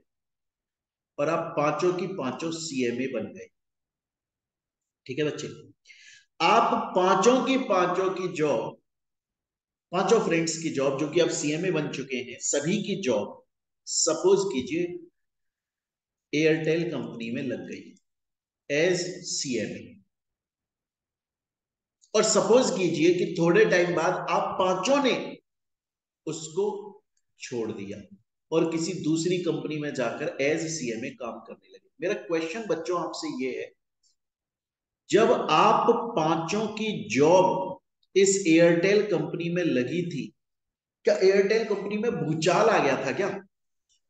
और आप पांचों की पांचों सी एम ए बन गए। ठीक है बच्चे, आप पांचों की पांचों की जॉब, पांचों फ्रेंड्स की जॉब जो कि आप सी एम ए बन चुके हैं, सभी की जॉब सपोज कीजिए एयरटेल कंपनी में लग गई एज सी एम ए। और सपोज कीजिए कि थोड़े टाइम बाद आप पांचों ने उसको छोड़ दिया और किसी दूसरी कंपनी में जाकर एज सी एम ए काम करने लगे। मेरा क्वेश्चन बच्चों आपसे ये है, जब आप पांचों की जॉब इस एयरटेल कंपनी में लगी थी, क्या एयरटेल कंपनी में भूचाल आ गया था क्या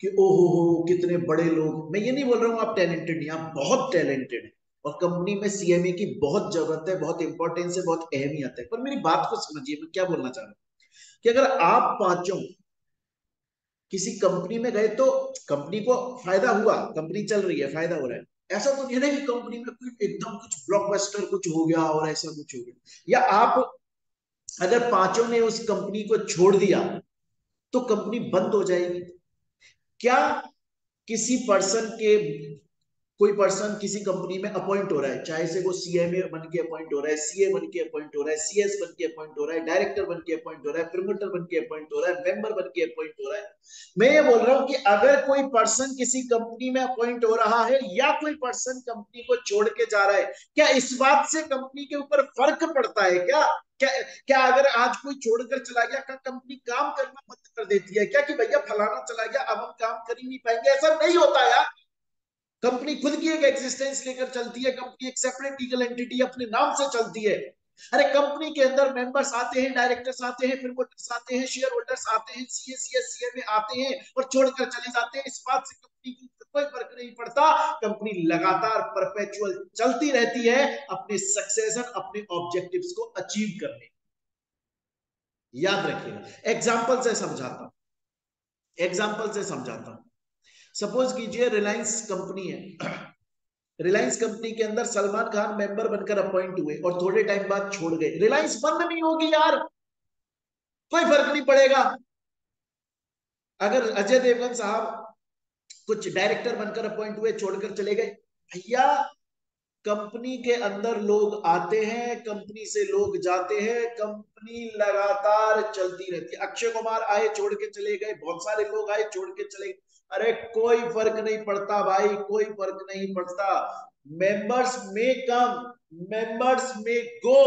कि ओहो हो कितने बड़े लोग? मैं ये नहीं बोल रहा हूं आप टैलेंटेड नहीं, आप बहुत टैलेंटेड है और कंपनी में सी एम ए की बहुत जरूरत है, बहुत इंपॉर्टेंस है, बहुत अहमियत है। पर मेरी बात को समझिए, मैं क्या बोलना चाह रहा हूं कि अगर आप पांचों किसी कंपनी में गए तो कंपनी को फायदा हुआ, कंपनी चल रही है, फायदा हो रहा है। ऐसा तो नहीं है कि कंपनी में कुछ एकदम कुछ ब्लॉकबस्टर कुछ हो गया और ऐसा कुछ हो गया। या आप अगर पांचों ने उस कंपनी को छोड़ दिया तो कंपनी बंद हो जाएगी। क्या किसी पर्सन के, कोई पर्सन किसी कंपनी में अपॉइंट हो रहा है, चाहे से वो सी एम ए बन के अपॉइंट हो रहा है, सी ए बन के अपॉइंट हो रहा है, सी एस बन के अपॉइंट हो रहा है, डायरेक्टर बन के अपॉइंट हो रहा है, प्रमोटर बन के अपॉइंट हो रहा है, मेंबर बन के अपॉइंट हो रहा है। मैं ये बोल रहा हूं कि अगर कोई पर्सन किसी कंपनी में अपॉइंट हो रहा है या कोई पर्सन कंपनी को छोड़ के जा रहा है, क्या इस बात से कंपनी के ऊपर फर्क पड़ता है क्या? क्या क्या अगर आज कोई छोड़कर चला गया क्या कंपनी काम करना बंद कर देती है क्या कि भैया फलाना चला गया अब हम काम कर ही नहीं पाएंगे? ऐसा नहीं होता यार। कंपनी खुद की एक एग्जिस्टेंस लेकर चलती है, कंपनी एक सेपरेट लीगल एंटिटी अपने नाम से चलती है। अरे कंपनी के अंदर मेंबर्स आते हैं, डायरेक्टर्स आते हैं, प्रमोटर्स आते हैं, शेयर होल्डर्स आते हैं, सीए सीएस सीएमए आते हैं और छोड़कर चले जाते हैं। इस बात से कंपनी की कोई फर्क नहीं पड़ता। कंपनी लगातार परपेचुअल चलती रहती है अपने सक्सेशन, अपने ऑब्जेक्टिव्स को अचीव करने। याद रखिएगा, एग्जाम्पल से समझाता हूं, एग्जाम्पल से समझाता हूं। सपोज कीजिए रिलायंस कंपनी है, रिलायंस कंपनी के अंदर सलमान खान मेंबर बनकर अपॉइंट हुए और थोड़े टाइम बाद छोड़ गए। रिलायंस बंद नहीं होगी यार, कोई फर्क नहीं पड़ेगा। अगर अजय देवगन साहब कुछ डायरेक्टर बनकर अपॉइंट हुए, छोड़कर चले गए, भैया कंपनी के अंदर लोग आते हैं, कंपनी से लोग जाते हैं, कंपनी लगातार चलती रहती है। अक्षय कुमार आए, छोड़ के चले गए, बहुत सारे लोग आए, छोड़ के चले गए, अरे कोई फर्क नहीं पड़ता भाई, कोई फर्क नहीं पड़ता। मेंबर्स में कम, मेंबर्स में go,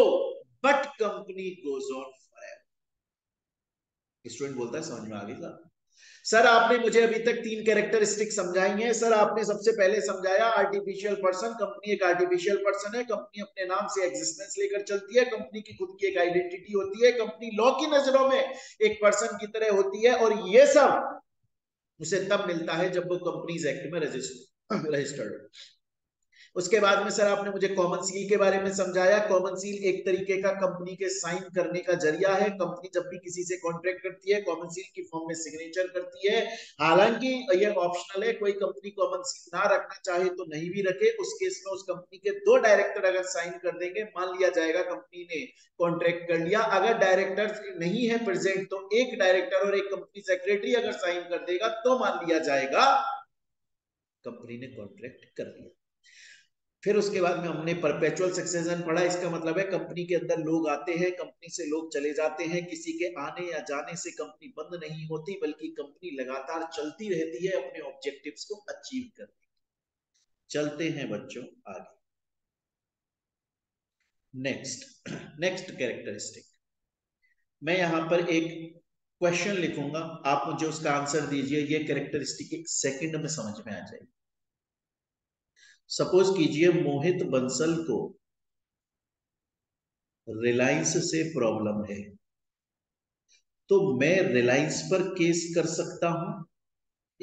but company goes on forever. Student बोलता है समझ में आ गई सर। सर आपने मुझे अभी तक तीन कैरेक्टरिस्टिक समझाई हैं। सर आपने सबसे पहले समझाया आर्टिफिशियल पर्सन, कंपनी एक आर्टिफिशियल पर्सन है, कंपनी अपने नाम से एग्जिस्टेंस लेकर चलती है, कंपनी की खुद की एक आइडेंटिटी होती है, कंपनी लॉ की नजरों में एक पर्सन की तरह होती है, और ये सब उसे तब मिलता है जब वो कंपनीज एक्ट में रजिस्टर्ड रजिस्टर्ड उसके बाद में सर आपने मुझे कॉमन सील के बारे में समझाया। कॉमन सील एक तरीके का कंपनी के साइन करने का जरिया है। कंपनी जब भी किसी से कॉन्ट्रैक्ट करती है कॉमन सील की फॉर्म में सिग्नेचर करती है। हालांकि यह ऑप्शनल है, कोई कंपनी कॉमन सील ना रखना चाहे तो नहीं भी रखे। उस केस में उस कंपनी के दो डायरेक्टर अगर साइन कर देंगे, मान लिया जाएगा कंपनी ने कॉन्ट्रैक्ट कर लिया, अगर डायरेक्टर नहीं है प्रेजेंट तो एक डायरेक्टर और एक कंपनी सेक्रेटरी अगर साइन कर देगा तो मान लिया जाएगा कंपनी ने कॉन्ट्रैक्ट कर लिया। फिर उसके बाद में हमने परपेचुअल सक्सेशन पढ़ा। इसका मतलब है कंपनी के अंदर लोग आते हैं, कंपनी से लोग चले जाते हैं, किसी के आने या जाने से कंपनी बंद नहीं होती बल्कि कंपनी लगातार चलती रहती है अपने ऑब्जेक्टिव्स को अचीव करने के। चलते हैं बच्चों आगे। नेक्स्ट नेक्स्ट कैरेक्टरिस्टिक मैं यहां पर एक क्वेश्चन लिखूंगा, आप मुझे उसका आंसर दीजिए। ये कैरेक्टरिस्टिक एक सेकेंड में समझ में आ जाएगी। सपोज कीजिए मोहित बंसल को रिलायंस से प्रॉब्लम है, तो मैं रिलायंस पर केस कर सकता हूं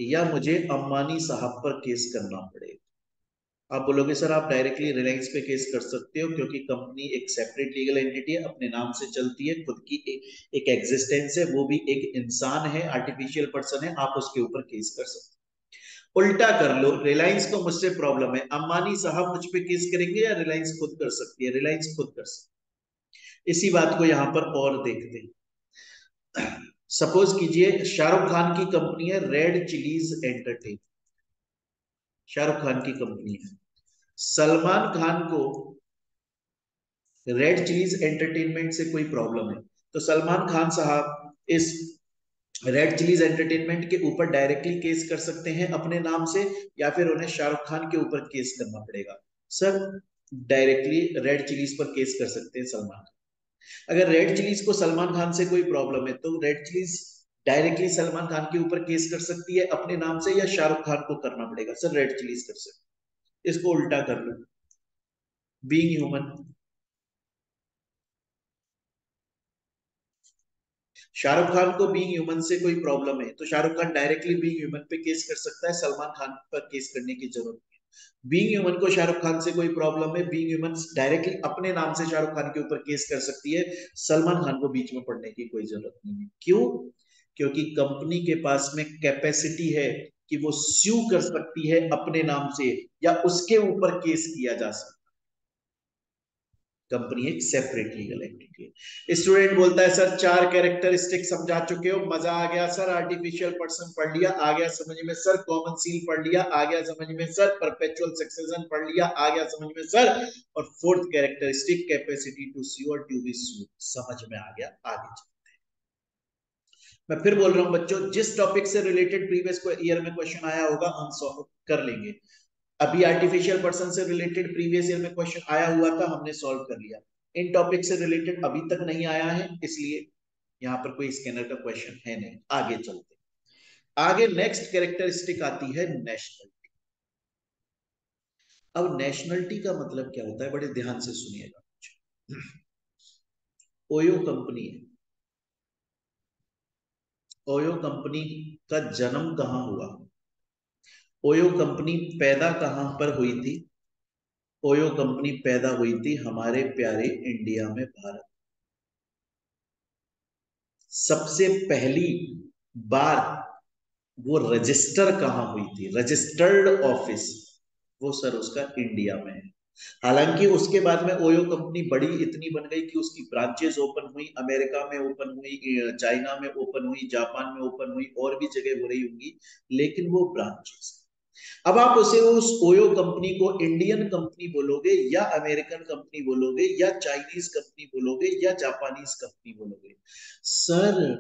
या मुझे अम्बानी साहब पर केस करना पड़ेगा? आप बोलोगे सर आप डायरेक्टली रिलायंस पे केस कर सकते हो क्योंकि कंपनी एक सेपरेट लीगल एंटिटी है, अपने नाम से चलती है, खुद की एक एग्जिस्टेंस है, वो भी एक इंसान है, आर्टिफिशियल पर्सन है, आप उसके ऊपर केस कर सकते हो। उल्टा कर लो, रिलायंस को मुझसे प्रॉब्लम है, अम्बानी साहब मुझ पे केस करेंगे या रिलायंस खुद कर सकती है? रिलायंस खुद कर सकती है। इसी बात को यहां पर और देखते हैं। सपोज कीजिए शाहरुख खान की कंपनी है Red Chillies Entertainment, Shahrukh Khan की कंपनी है। सलमान खान को रेड चिलीज एंटरटेनमेंट से कोई प्रॉब्लम है, तो सलमान खान साहब इस रेड चिलीज एंटरटेनमेंट के ऊपर डायरेक्टली केस कर सकते हैं अपने नाम से, या फिर उन्हें शाहरुख खान के ऊपर केस करना पड़ेगा? सर डायरेक्टली रेड चिलीज पर केस कर सकते हैं सलमान खान। अगर रेड चिलीज को सलमान खान से कोई प्रॉब्लम है तो Red Chillies directly Salman Khan के ऊपर केस कर सकती है अपने नाम से या शाहरुख खान को करना पड़ेगा? सर रेड चिलीज कर सकते। इसको उल्टा कर लो, बीइंग ह्यूमन, शाहरुख खान को बीइंग ह्यूमन से कोई प्रॉब्लम है तो Shahrukh Khan directly Being Human पे केस कर सकता है, सलमान खान पर केस करने की जरूरत नहीं है। बीइंग ह्यूमन को शाहरुख खान से कोई प्रॉब्लम है, बीइंग ह्यूमन डायरेक्टली अपने नाम से शाहरुख खान के ऊपर केस कर सकती है, सलमान खान को बीच में पड़ने की कोई जरूरत नहीं है। क्यों? क्योंकि कंपनी के पास में कैपेसिटी है कि वो स्यू कर सकती है अपने नाम से या उसके ऊपर केस किया जा सकता है। कंपनी एक सेपरेट लीगल एंटिटी है। स्टूडेंट बोलता है सर चार कैरेक्टरिस्टिक समझा चुके हो, मजा आ गया सर, आर्टिफिशियल पर्सन पढ़ लिया, आ गया समझ में सर, कॉमन सील पढ़ लिया, आ गया समझ में सर, परपेचुअल सक्सेशन पढ़ लिया, आ गया समझ में सर, और fourth characteristic capacity to sue और टू बी स्यूड समझ में आ गया। आगे चलते हैं। मैं फिर बोल रहा हूँ बच्चों, जिस टॉपिक से रिलेटेड प्रीवियस ईयर में क्वेश्चन आया होगा हम सॉल्व कर लेंगे। अभी आर्टिफिशियल पर्सन से रिलेटेड प्रीवियस ईयर में क्वेश्चन आया हुआ था, हमने सॉल्व कर लिया। इन टॉपिक से रिलेटेड अभी तक नहीं आया है इसलिए यहाँ पर कोई स्कैनर का क्वेश्चन है नहीं। आगे चलते आगे नेक्स्ट कैरेक्टरिस्टिक आती है नेशनलिटी। अब नेशनलिटी का मतलब क्या होता है बड़े ध्यान से सुनिएगा। ओयो कंपनी है। ओयो कंपनी का जन्म कहाँ हुआ? ओयो कंपनी पैदा कहां पर हुई थी? ओयो कंपनी पैदा हुई थी हमारे प्यारे इंडिया में, भारत। सबसे पहली बार वो रजिस्टर कहां हुई थी? रजिस्टर्ड ऑफिस वो सर उसका इंडिया में है। हालांकि उसके बाद में ओयो कंपनी बड़ी इतनी बन गई कि उसकी ब्रांचेस ओपन हुई, अमेरिका में ओपन हुई, चाइना में ओपन हुई, जापान में ओपन हुई, और भी जगह हो रही होंगी, लेकिन वो ब्रांचेस। अब आप उसे उस ओयो कंपनी को इंडियन कंपनी बोलोगे या अमेरिकन कंपनी बोलोगे या चाइनीज कंपनी बोलोगे या जापानीज कंपनी बोलोगे? सर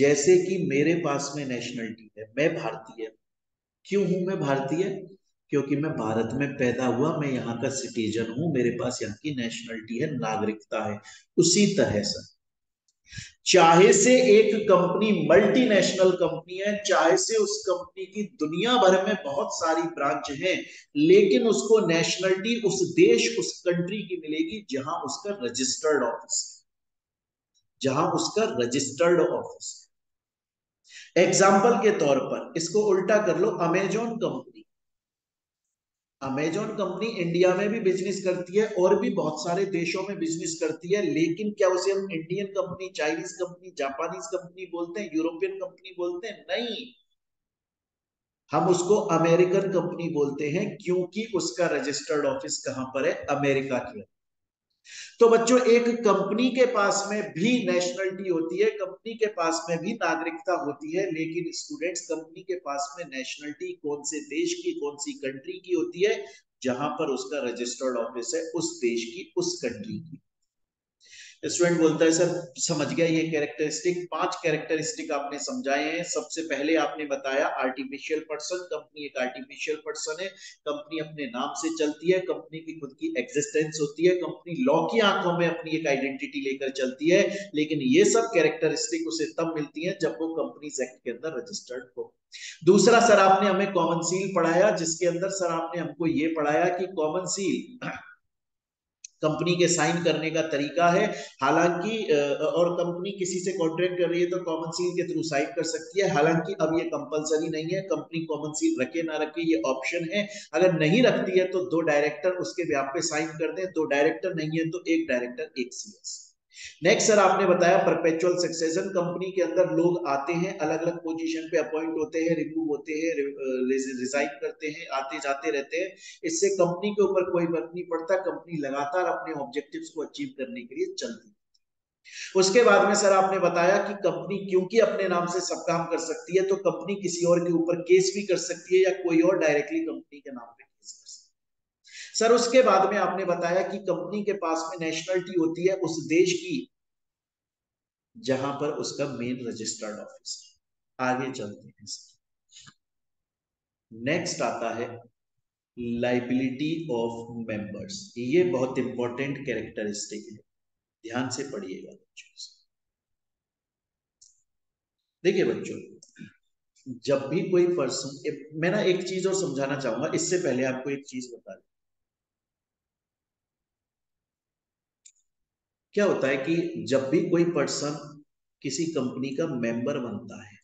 जैसे कि मेरे पास में नेशनलिटी है, मैं भारतीय हूं। क्यों हूं मैं भारतीय? क्योंकि मैं भारत में पैदा हुआ, मैं यहाँ का सिटीजन हूं, मेरे पास यहाँ की नेशनलिटी है, नागरिकता है। उसी तरह सर चाहे से एक कंपनी मल्टीनेशनल कंपनी है, चाहे से उस कंपनी की दुनिया भर में बहुत सारी ब्रांच हैं, लेकिन उसको नेशनलिटी उस देश उस कंट्री की मिलेगी जहां उसका रजिस्टर्ड ऑफिस जहां उसका रजिस्टर्ड ऑफिस एग्जाम्पल के तौर पर इसको उल्टा कर लो, Amazon company Amazon company India में भी बिजनेस करती है और भी बहुत सारे देशों में बिजनेस करती है, लेकिन क्या उसे हम Indian company, Chinese company, Japanese company बोलते हैं, यूरोपियन कंपनी बोलते हैं? नहीं, हम उसको अमेरिकन कंपनी बोलते हैं, क्योंकि उसका रजिस्टर्ड ऑफिस कहां पर है? अमेरिका के है। तो बच्चों, एक कंपनी के पास में भी नेशनलिटी होती है, कंपनी के पास में भी नागरिकता होती है, लेकिन स्टूडेंट्स, कंपनी के पास में नेशनलिटी कौन से देश की, कौन सी कंट्री की होती है? जहां पर उसका रजिस्टर्ड ऑफिस है, उस देश की, उस कंट्री की। स्टूडेंट बोलता है, सर समझ गया, ये कैरेक्टरिस्टिक, पांच कैरेक्टरिस्टिक आपने समझाए हैं। सबसे पहले आपने बताया आर्टिफिशियल पर्सन, कंपनी एक आर्टिफिशियल पर्सन है, कंपनी अपने नाम से चलती है, कंपनी की खुद की एग्जिस्टेंस होती है, कंपनी लॉ की आंखों में अपनी एक आइडेंटिटी लेकर चलती है, लेकिन ये सब कैरेक्टरिस्टिक उसे तब मिलती है जब वो कंपनीज एक्ट के अंदर रजिस्टर्ड हो। दूसरा, सर आपने हमें कॉमन सील पढ़ाया, जिसके अंदर सर आपने हमको ये पढ़ाया कि कॉमन सील कंपनी के साइन करने का तरीका है, हालांकि और कंपनी किसी से कॉन्ट्रैक्ट कर रही है तो कॉमन सील के थ्रू साइन कर सकती है, हालांकि अब ये कंपलसरी नहीं है, कंपनी कॉमन सील रखे ना रखे ये ऑप्शन है, अगर नहीं रखती है तो दो डायरेक्टर उसके ब्याप पे साइन कर दें, दो डायरेक्टर नहीं है तो एक डायरेक्टर, एक सीएस। नेक्स्ट, सर आपने बताया परपेचुअल सक्सेशन, कंपनी के अंदर लोग आते हैं, अलग अलग पोजीशन पे अपॉइंट होते हैं, रिमूव होते हैं, रिजाइन करते हैं, आते जाते रहते हैं, इससे कंपनी के ऊपर कोई फर्क नहीं पड़ता, कंपनी लगातार अपने ऑब्जेक्टिव्स को अचीव करने के लिए चलती है। उसके बाद में सर आपने बताया कि कंपनी क्योंकि अपने नाम से सब काम कर सकती है तो कंपनी किसी और के ऊपर केस भी कर सकती है या कोई और डायरेक्टली कंपनी के नाम पे केस कर सकती है। सर उसके बाद में आपने बताया कि कंपनी के पास में नेशनलिटी होती है उस देश की जहां पर उसका मेन रजिस्टर्ड ऑफिस है। आगे चलते हैं सर, नेक्स्ट आता है लायबिलिटी ऑफ मेंबर्स। ये बहुत इंपॉर्टेंट कैरेक्टरिस्टिक है, ध्यान से पढ़िएगा बच्चों। देखिए बच्चों, जब भी कोई पर्सन, मैं ना एक चीज और समझाना चाहूंगा, इससे पहले आपको एक चीज बता दें। क्या होता है कि जब भी कोई पर्सन किसी कंपनी का मेंबर बनता है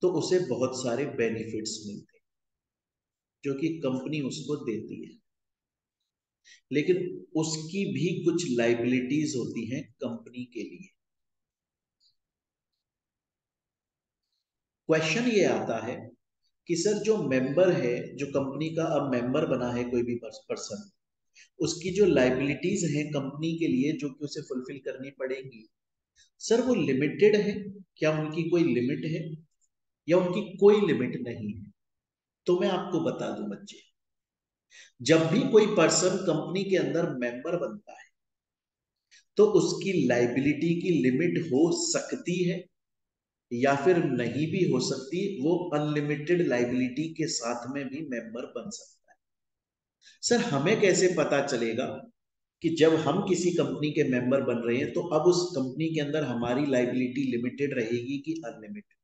तो उसे बहुत सारे बेनिफिट्स मिलते हैं जो कि कंपनी उसको देती है, लेकिन उसकी भी कुछ लायबिलिटीज होती हैं कंपनी के लिए। क्वेश्चन ये आता है कि सर जो मेंबर है, जो कंपनी का अब मेंबर बना है कोई भी पर्सन, उसकी जो लायबिलिटीज हैं कंपनी के लिए जो कि उसे फुलफिल करनी पड़ेंगी, सर वो लिमिटेड है क्या? उनकी कोई लिमिट है या उनकी कोई लिमिट नहीं है? तो मैं आपको बता दूं बच्चे, जब भी कोई पर्सन कंपनी के अंदर मेंबर बनता है तो उसकी लायबिलिटी की लिमिट हो सकती है या फिर नहीं भी हो सकती, वो अनलिमिटेड लायबिलिटी के साथ में भी मेंबर बन सकता है। सर हमें कैसे पता चलेगा कि जब हम किसी कंपनी के मेंबर बन रहे हैं तो अब उस कंपनी के अंदर हमारी लायबिलिटी लिमिटेड रहेगी कि अनलिमिटेड?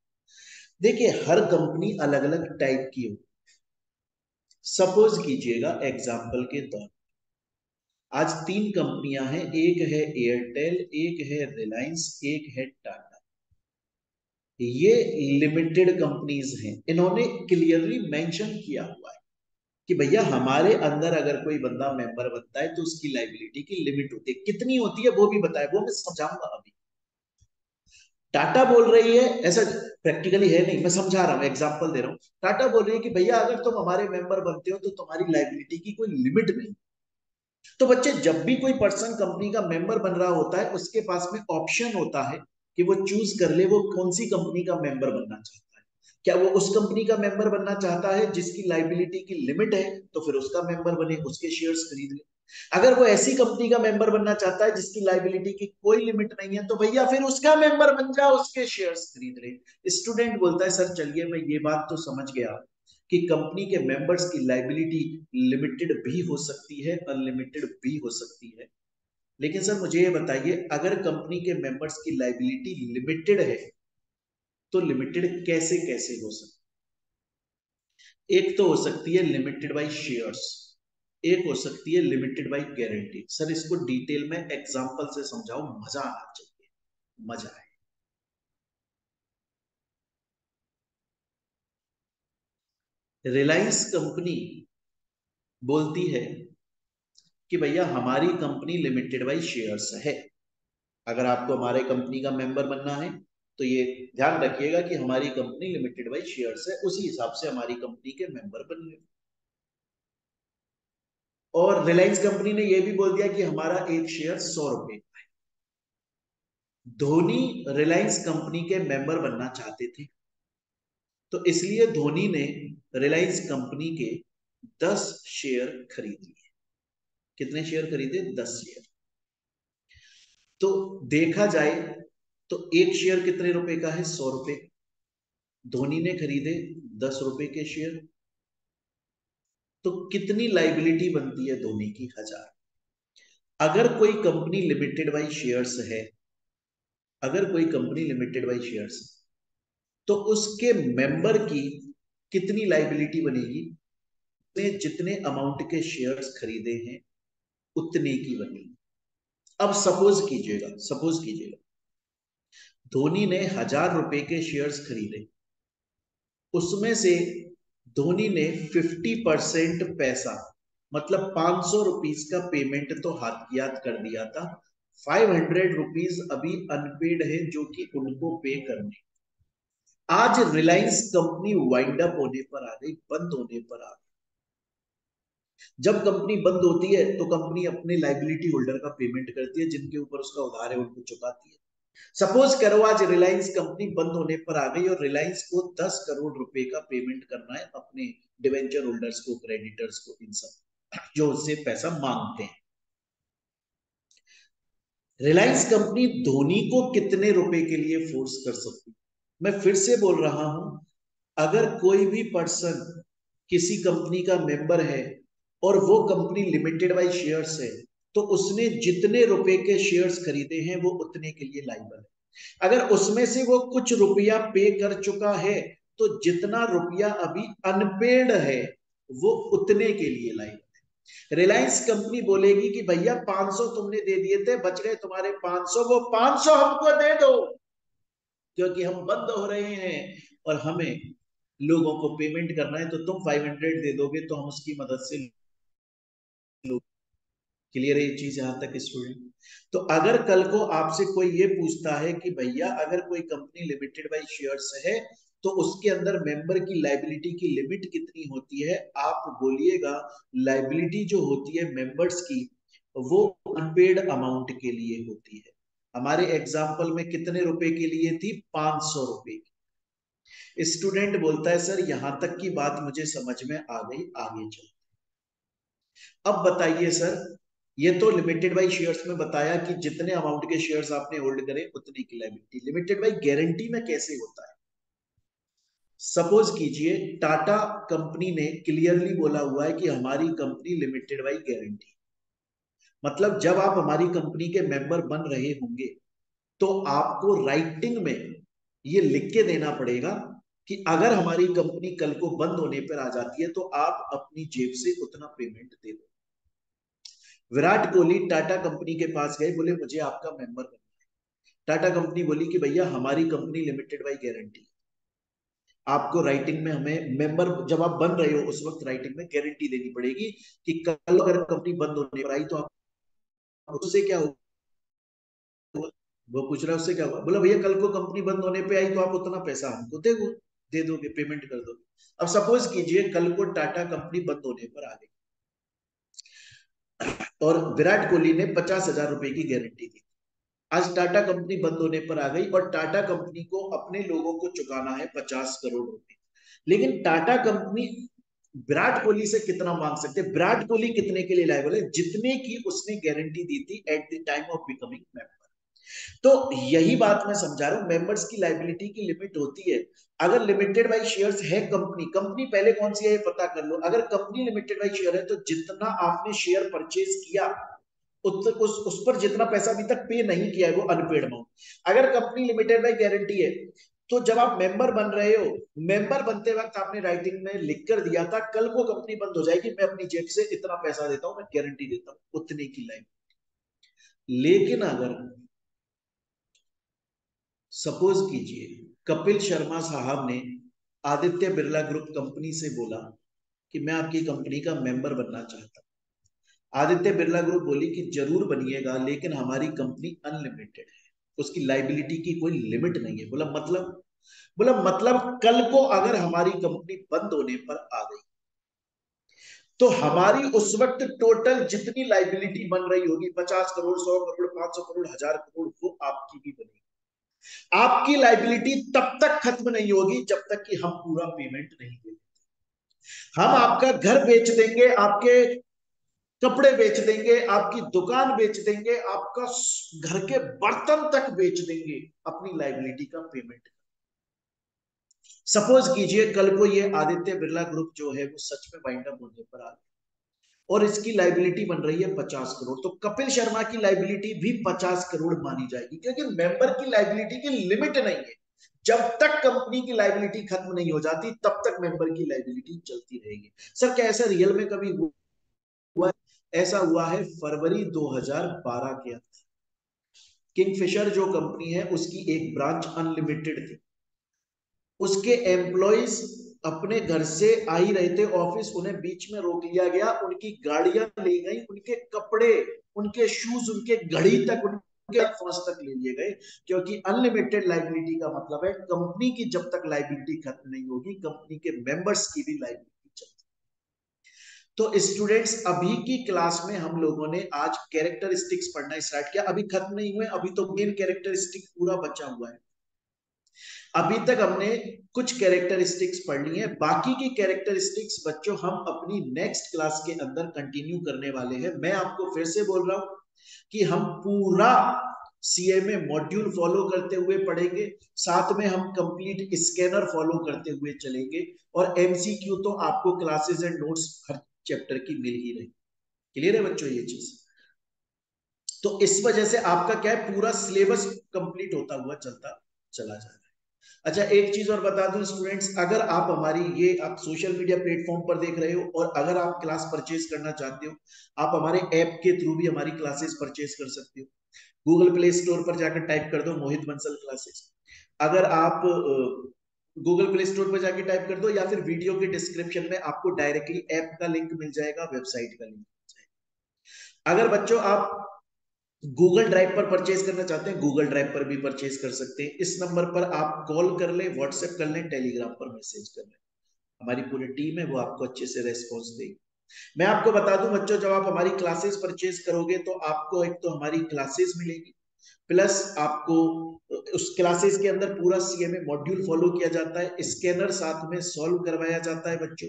देखिए, हर कंपनी अलग अलग टाइप की होगी। सपोज कीजिएगा एग्जाम्पल के तौर, आज तीन कंपनियां हैं, एक है एयरटेल, एक है रिलायंस, एक है टाटा। ये लिमिटेड कंपनीज हैं, इन्होंने क्लियरली मेंशन किया हुआ है कि भैया हमारे अंदर अगर कोई बंदा मेंबर बनता है तो उसकी लायबिलिटी की लिमिट होती है, कितनी होती है वो भी बताए, वो मैं समझाऊंगा। अभी टाटा बोल रही है, ऐसा प्रैक्टिकली है नहीं, मैं समझा रहा हूँ, एग्जांपल दे रहा हूँ। टाटा बोल रही है कि भैया अगर तुम हमारे मेंबर बनते हो तो तुम्हारी लायबिलिटी की कोई लिमिट नहीं। तो बच्चे, जब भी कोई पर्सन कंपनी का मेंबर बन रहा होता है उसके पास में ऑप्शन होता है कि वो चूज कर ले वो कौन सी कंपनी का मेंबर बनना चाहिए। क्या वो उस कंपनी का मेंबर बनना चाहता है जिसकी लायबिलिटी की लिमिट है, तो फिर उसका मेंबर बने, उसके शेयर्स खरीद ले। अगर वो ऐसी कंपनी का मेंबर बनना चाहता है जिसकी लायबिलिटी की कोई लिमिट नहीं है तो भैया फिर उसका मेंबर बन जा, उसके शेयर्स खरीद ले। स्टूडेंट बोलता है, सर चलिए मैं ये बात तो समझ गया कि कंपनी के मेंबर्स की लायबिलिटी लिमिटेड भी हो सकती है, अनलिमिटेड भी हो सकती है, लेकिन सर मुझे ये बताइए, अगर कंपनी के मेंबर्स की लायबिलिटी लिमिटेड है तो लिमिटेड कैसे कैसे हो सकती? एक तो हो सकती है लिमिटेड बाय शेयर्स, एक हो सकती है लिमिटेड बाय गारंटी। सर इसको डिटेल में एग्जांपल से समझाओ, मजा आना चाहिए, मजा आए। रिलायंस कंपनी बोलती है कि भैया हमारी कंपनी लिमिटेड बाय शेयर्स है, अगर आपको हमारे कंपनी का मेंबर बनना है तो ये ध्यान रखिएगा कि हमारी कंपनी लिमिटेड बाय शेयर्स है, उसी हिसाब से हमारी कंपनी के मेंबर बनिए। और रिलायंस कंपनी ने यह भी बोल दिया कि हमारा एक शेयर सौ रुपए का है। धोनी रिलायंस कंपनी के मेंबर बनना चाहते थे तो इसलिए धोनी ने रिलायंस कंपनी के दस शेयर खरीद लिए। कितने शेयर खरीदे? दस शेयर। तो देखा जाए तो एक शेयर कितने रुपए का है? सौ रुपए। धोनी ने खरीदे दस रुपए के शेयर, तो कितनी लायबिलिटी बनती है धोनी की? हजार। अगर कोई कंपनी लिमिटेड बाय शेयर्स है, अगर कोई कंपनी लिमिटेड बाय शेयर्स है, तो उसके मेंबर की कितनी लायबिलिटी बनेगी? जितने अमाउंट के शेयर्स खरीदे हैं उतने की बनेगी। अब सपोज कीजिएगा, सपोज कीजिएगा धोनी ने हजार रुपए के शेयर्स खरीदे, उसमें से धोनी ने पचास परसेंट पैसा, मतलब पांच सौ रुपीज का पेमेंट तो हाथ याद कर दिया था, फाइव हंड्रेड रुपीज अभी अनपेड है जो कि उनको पे करने। आज रिलायंस कंपनी वाइंड अप होने पर आ गई, बंद होने पर आ गई। जब कंपनी बंद होती है तो कंपनी अपने लायबिलिटी होल्डर का पेमेंट करती है, जिनके ऊपर उसका उधार है उनको चुकाती है। सपोज करो आज रिलायंस कंपनी बंद होने पर आ गई और रिलायंस को दस करोड़ रुपए का पेमेंट करना है अपने डिवेंचर होल्डर्स को, क्रेडिटर्स को, इन सब जो उससे पैसा मांगते हैं। रिलायंस कंपनी धोनी को कितने रुपए के लिए फोर्स कर सकती? मैं फिर से बोल रहा हूं, अगर कोई भी पर्सन किसी कंपनी का मेंबर है और वो कंपनी लिमिटेड बाय शेयर्स है तो उसने जितने रुपए के शेयर्स खरीदे हैं वो उतने के लिए लायबल है। अगर उसमें से वो कुछ रुपया पे कर चुका है तो जितना रुपया अभी अनपेड है वो उतने के लिए लायबल है। रिलायंस कंपनी बोलेगी कि भैया पांच सौ तुमने दे दिए थे, बच गए तुम्हारे पांच सौ, वो पांच सौ हमको दे दो क्योंकि हम बंद हो रहे हैं और हमें लोगों को पेमेंट करना है, तो तुम पाँच सौ दे दोगे तो हम उसकी मदद से। क्लियर है ये चीज यहां तक स्टूडेंट? तो अगर कल को आपसे कोई ये पूछता है कि भैया अगर कोई कंपनी लिमिटेड बाय शेयर्स है तो उसके अंदर मेंबर की लायबिलिटी की लिमिट कितनी होती है, आप बोलिएगा लायबिलिटी जो होती है मेंबर्स की वो अनपेड अमाउंट के लिए होती है। हमारे एग्जाम्पल में कितने रुपए के लिए थी? पांच सौ रुपए की। स्टूडेंट बोलता है सर यहां तक की बात मुझे समझ में आ गई, आगे चलते। अब बताइए सर, ये तो लिमिटेड बाय शेयर्स में बताया कि जितने अमाउंट के शेयर्स आपने होल्ड करे उतनी की लायबिलिटी। लिमिटेड बाय गारंटी में कैसे होता है? सपोज कीजिए टाटा कंपनी ने क्लियरली बोला हुआ है कि हमारी कंपनी लिमिटेड बाय गारंटी, मतलब जब आप हमारी कंपनी के मेंबर बन रहे होंगे तो आपको राइटिंग में ये लिख के देना पड़ेगा कि अगर हमारी कंपनी कल को बंद होने पर आ जाती है तो आप अपनी जेब से उतना पेमेंट दे दो। विराट कोहली टाटा कंपनी के पास गए, बोले मुझे आपका मेंबर बनना है। टाटा कंपनी बोली कि भैया हमारी कंपनी लिमिटेड बाय गारंटी, आपको राइटिंग में हमें मेंबर जब आप बन रहे हो उस वक्त राइटिंग में गारंटी देनी पड़ेगी कि कल अगर कंपनी बंद होने पर आई तो आप उससे क्या हुआ? वो पूछ रहा है उससे क्या हुआ? बोला भैया कल को कंपनी बंद होने पे आई तो आप उतना पैसा हमको दे दो, दे दोगे, पेमेंट कर दोगे। अब सपोज कीजिए कल को टाटा कंपनी बंद होने पर आ गई और विराट कोहली ने पचास हजार रुपए की गारंटी दी। आज टाटा कंपनी बंद होने पर आ गई और टाटा कंपनी को अपने लोगों को चुकाना है पचास करोड़ रुपए, लेकिन टाटा कंपनी विराट कोहली से कितना मांग सकते? विराट कोहली कितने के लिए लायबल है? जितने की उसने गारंटी दी थी at the time of becoming member. तो यही बात मैं समझा रहा हूं, मेंबर्स की लायबिलिटी की लिमिट होती है। अगर लिमिटेड बाय शेयर्स है कंपनी, कंपनी पहले कौन सी है ये पता कर लो। अगर कंपनी लिमिटेड बाय शेयर है तो जितना आपने शेयर परचेज किया उस, उस, उस पर जितना पैसा अभी तक पे नहीं किया है वो अनपेड अमाउंट। अगर कंपनी लिमिटेड में गारंटी है तो जब आप मेंबर बन रहे हो, मेंबर बनते वक्त आपने राइटिंग में लिख कर दिया था कल को कंपनी बंद हो जाएगी, मैं अपनी जेब से इतना पैसा देता हूं, मैं गारंटी देता हूं उतने की लाइफ। लेकिन अगर सपोज कीजिए कपिल शर्मा साहब ने आदित्य बिरला ग्रुप कंपनी से बोला कि मैं आपकी कंपनी का मेंबर बनना चाहता हूं, आदित्य बिरला ग्रुप बोली कि जरूर बनिएगा लेकिन हमारी कंपनी अनलिमिटेड है, उसकी लाइबिलिटी की कोई लिमिट नहीं है। बोला मतलब बोला मतलब कल को अगर हमारी कंपनी बंद होने पर आ गई तो हमारी उस वक्त टोटल जितनी लाइबिलिटी बन रही होगी पचास करोड़, सौ करोड़, पांच सौ करोड़, हजार करोड़, वो आपकी भी बनेगी। आपकी लाइबिलिटी तब तक खत्म नहीं होगी जब तक कि हम पूरा पेमेंट नहीं देते। हम आपका घर बेच देंगे, आपके कपड़े बेच देंगे, आपकी दुकान बेच देंगे, आपका घर के बर्तन तक बेच देंगे अपनी लाइबिलिटी का पेमेंट। सपोज कीजिए कल को ये आदित्य बिरला ग्रुप जो है वो सच में वाइंड अप होने पर आ गया और इसकी लाइबिलिटी बन रही है पचास करोड़, तो कपिल शर्मा की लाइबिलिटी भी पचास करोड़ मानी जाएगी क्योंकि मेंबर की लाइबिलिटी की लिमिट नहीं है। जब तक कंपनी की लाइबिलिटी खत्म नहीं हो जाती तब तक मेंबर की लाइबिलिटी चलती रहेगी। सर क्या ऐसा रियल में कभी हुआ? ऐसा हुआ है फरवरी दो हजार बारह के अंदर। किंग फिशर जो कंपनी है उसकी एक ब्रांच अनलिमिटेड थी, उसके एम्प्लॉइज अपने घर से आ ही रहे थे ऑफिस, उन्हें बीच में रोक लिया गया, उनकी गाड़ियां ले गई, उनके कपड़े, उनके शूज, उनके घड़ी तक, उनके फोन तक ले लिए गए क्योंकि अनलिमिटेड लाइबिलिटी का मतलब है कंपनी की जब तक लाइबिलिटी खत्म नहीं होगी कंपनी के मेंबर्स की भी लाइबिलिटी। तो स्टूडेंट्स अभी की क्लास में हम लोगों ने आज कैरेक्टरिस्टिक्स पढ़ना स्टार्ट किया, अभी खत्म नहीं हुए, अभी तो मेन कैरेक्टरिस्टिक पूरा बचा हुआ है। अभी तक हमने कुछ कैरेक्टरिस्टिक्स पढ़ ली है, बाकी की कैरेक्टरिस्टिक्स बच्चों हम अपनी नेक्स्ट क्लास के अंदर कंटिन्यू करने वाले हैं। मैं आपको फिर से बोल रहा हूं कि हम पूरा सीएमए मॉड्यूल फॉलो करते हुए पढ़ेंगे, साथ में हम कंप्लीट स्कैनर फॉलो करते हुए चलेंगे और एमसीक्यू तो आपको क्लासेस एंड नोट्स हर चैप्टर की मिल ही रही। क्लियर है बच्चों ये चीज? तो इस वजह से आपका क्या है पूरा सिलेबस कंप्लीट होता हुआ चलता चला जा रहा है। अच्छा एक चीज और बता दूं स्टूडेंट्स, अगर आप हमारी ये आप सोशल मीडिया प्लेटफॉर्म पर देख रहे हो और अगर आप क्लास परचेज करना चाहते हो आप हमारे ऐप के थ्रू भी हमारी क्लासेस परचेज कर सकते हो। गूगल प्ले स्टोर पर जाकर टाइप कर दो मोहित बंसल क्लासेस, अगर आप गूगल प्ले स्टोर पर जाके टाइप कर दो या फिर वीडियो के डिस्क्रिप्शन में आपको डायरेक्टली ऐप का लिंक मिल जाएगा, वेबसाइट का लिंक मिल जाएगा। अगर बच्चों आप गूगल ड्राइव पर परचेज करना चाहते हैं गूगल ड्राइव पर भी परचेज कर सकते हैं। इस नंबर पर आप कॉल कर लें, व्हाट्सएप कर लें, टेलीग्राम पर मैसेज कर लें, हमारी पूरी टीम है वो आपको अच्छे से रेस्पॉन्स देगी। मैं आपको बता दूं बच्चों जब आप हमारी क्लासेस परचेज करोगे तो आपको एक तो हमारी क्लासेस मिलेगी प्लस आपको उस क्लासेस के अंदर पूरा सीएमए मॉड्यूल फॉलो किया जाता है, स्कैनर साथ में सॉल्व करवाया जाता है बच्चों,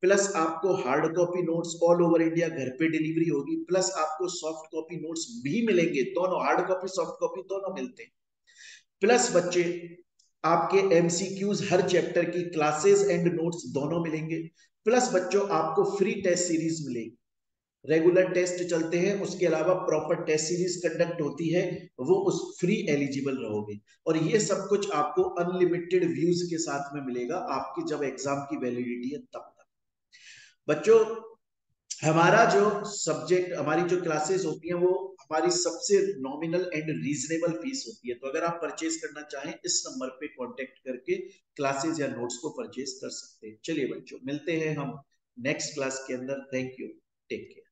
प्लस आपको hard copy notes all over India घर पे डिलीवरी होगी, प्लस आपको सॉफ्ट कॉपी नोट्स भी मिलेंगे, दोनों हार्ड कॉपी सॉफ्ट कॉपी दोनों मिलते हैं। प्लस बच्चे आपके एमसीक्यूज हर चैप्टर की क्लासेस एंड नोट्स दोनों मिलेंगे, प्लस बच्चों आपको फ्री टेस्ट सीरीज मिलेगी, रेगुलर टेस्ट चलते हैं उसके अलावा प्रॉपर टेस्ट सीरीज कंडक्ट होती है, वो उस फ्री एलिजिबल रहोगे और ये सब कुछ आपको अनलिमिटेड व्यूज के साथ में मिलेगा आपकी जब एग्जाम की वैलिडिटी है तब तक। बच्चों हमारा जो सब्जेक्ट हमारी जो क्लासेस होती है वो हमारी सबसे नॉमिनल एंड रीजनेबल फीस होती है, तो अगर आप परचेज करना चाहें इस नंबर पे कॉन्टेक्ट करके क्लासेस या नोट्स को परचेज कर सकते हैं। चलिए बच्चों मिलते हैं हम नेक्स्ट क्लास के अंदर। Thank you, take care.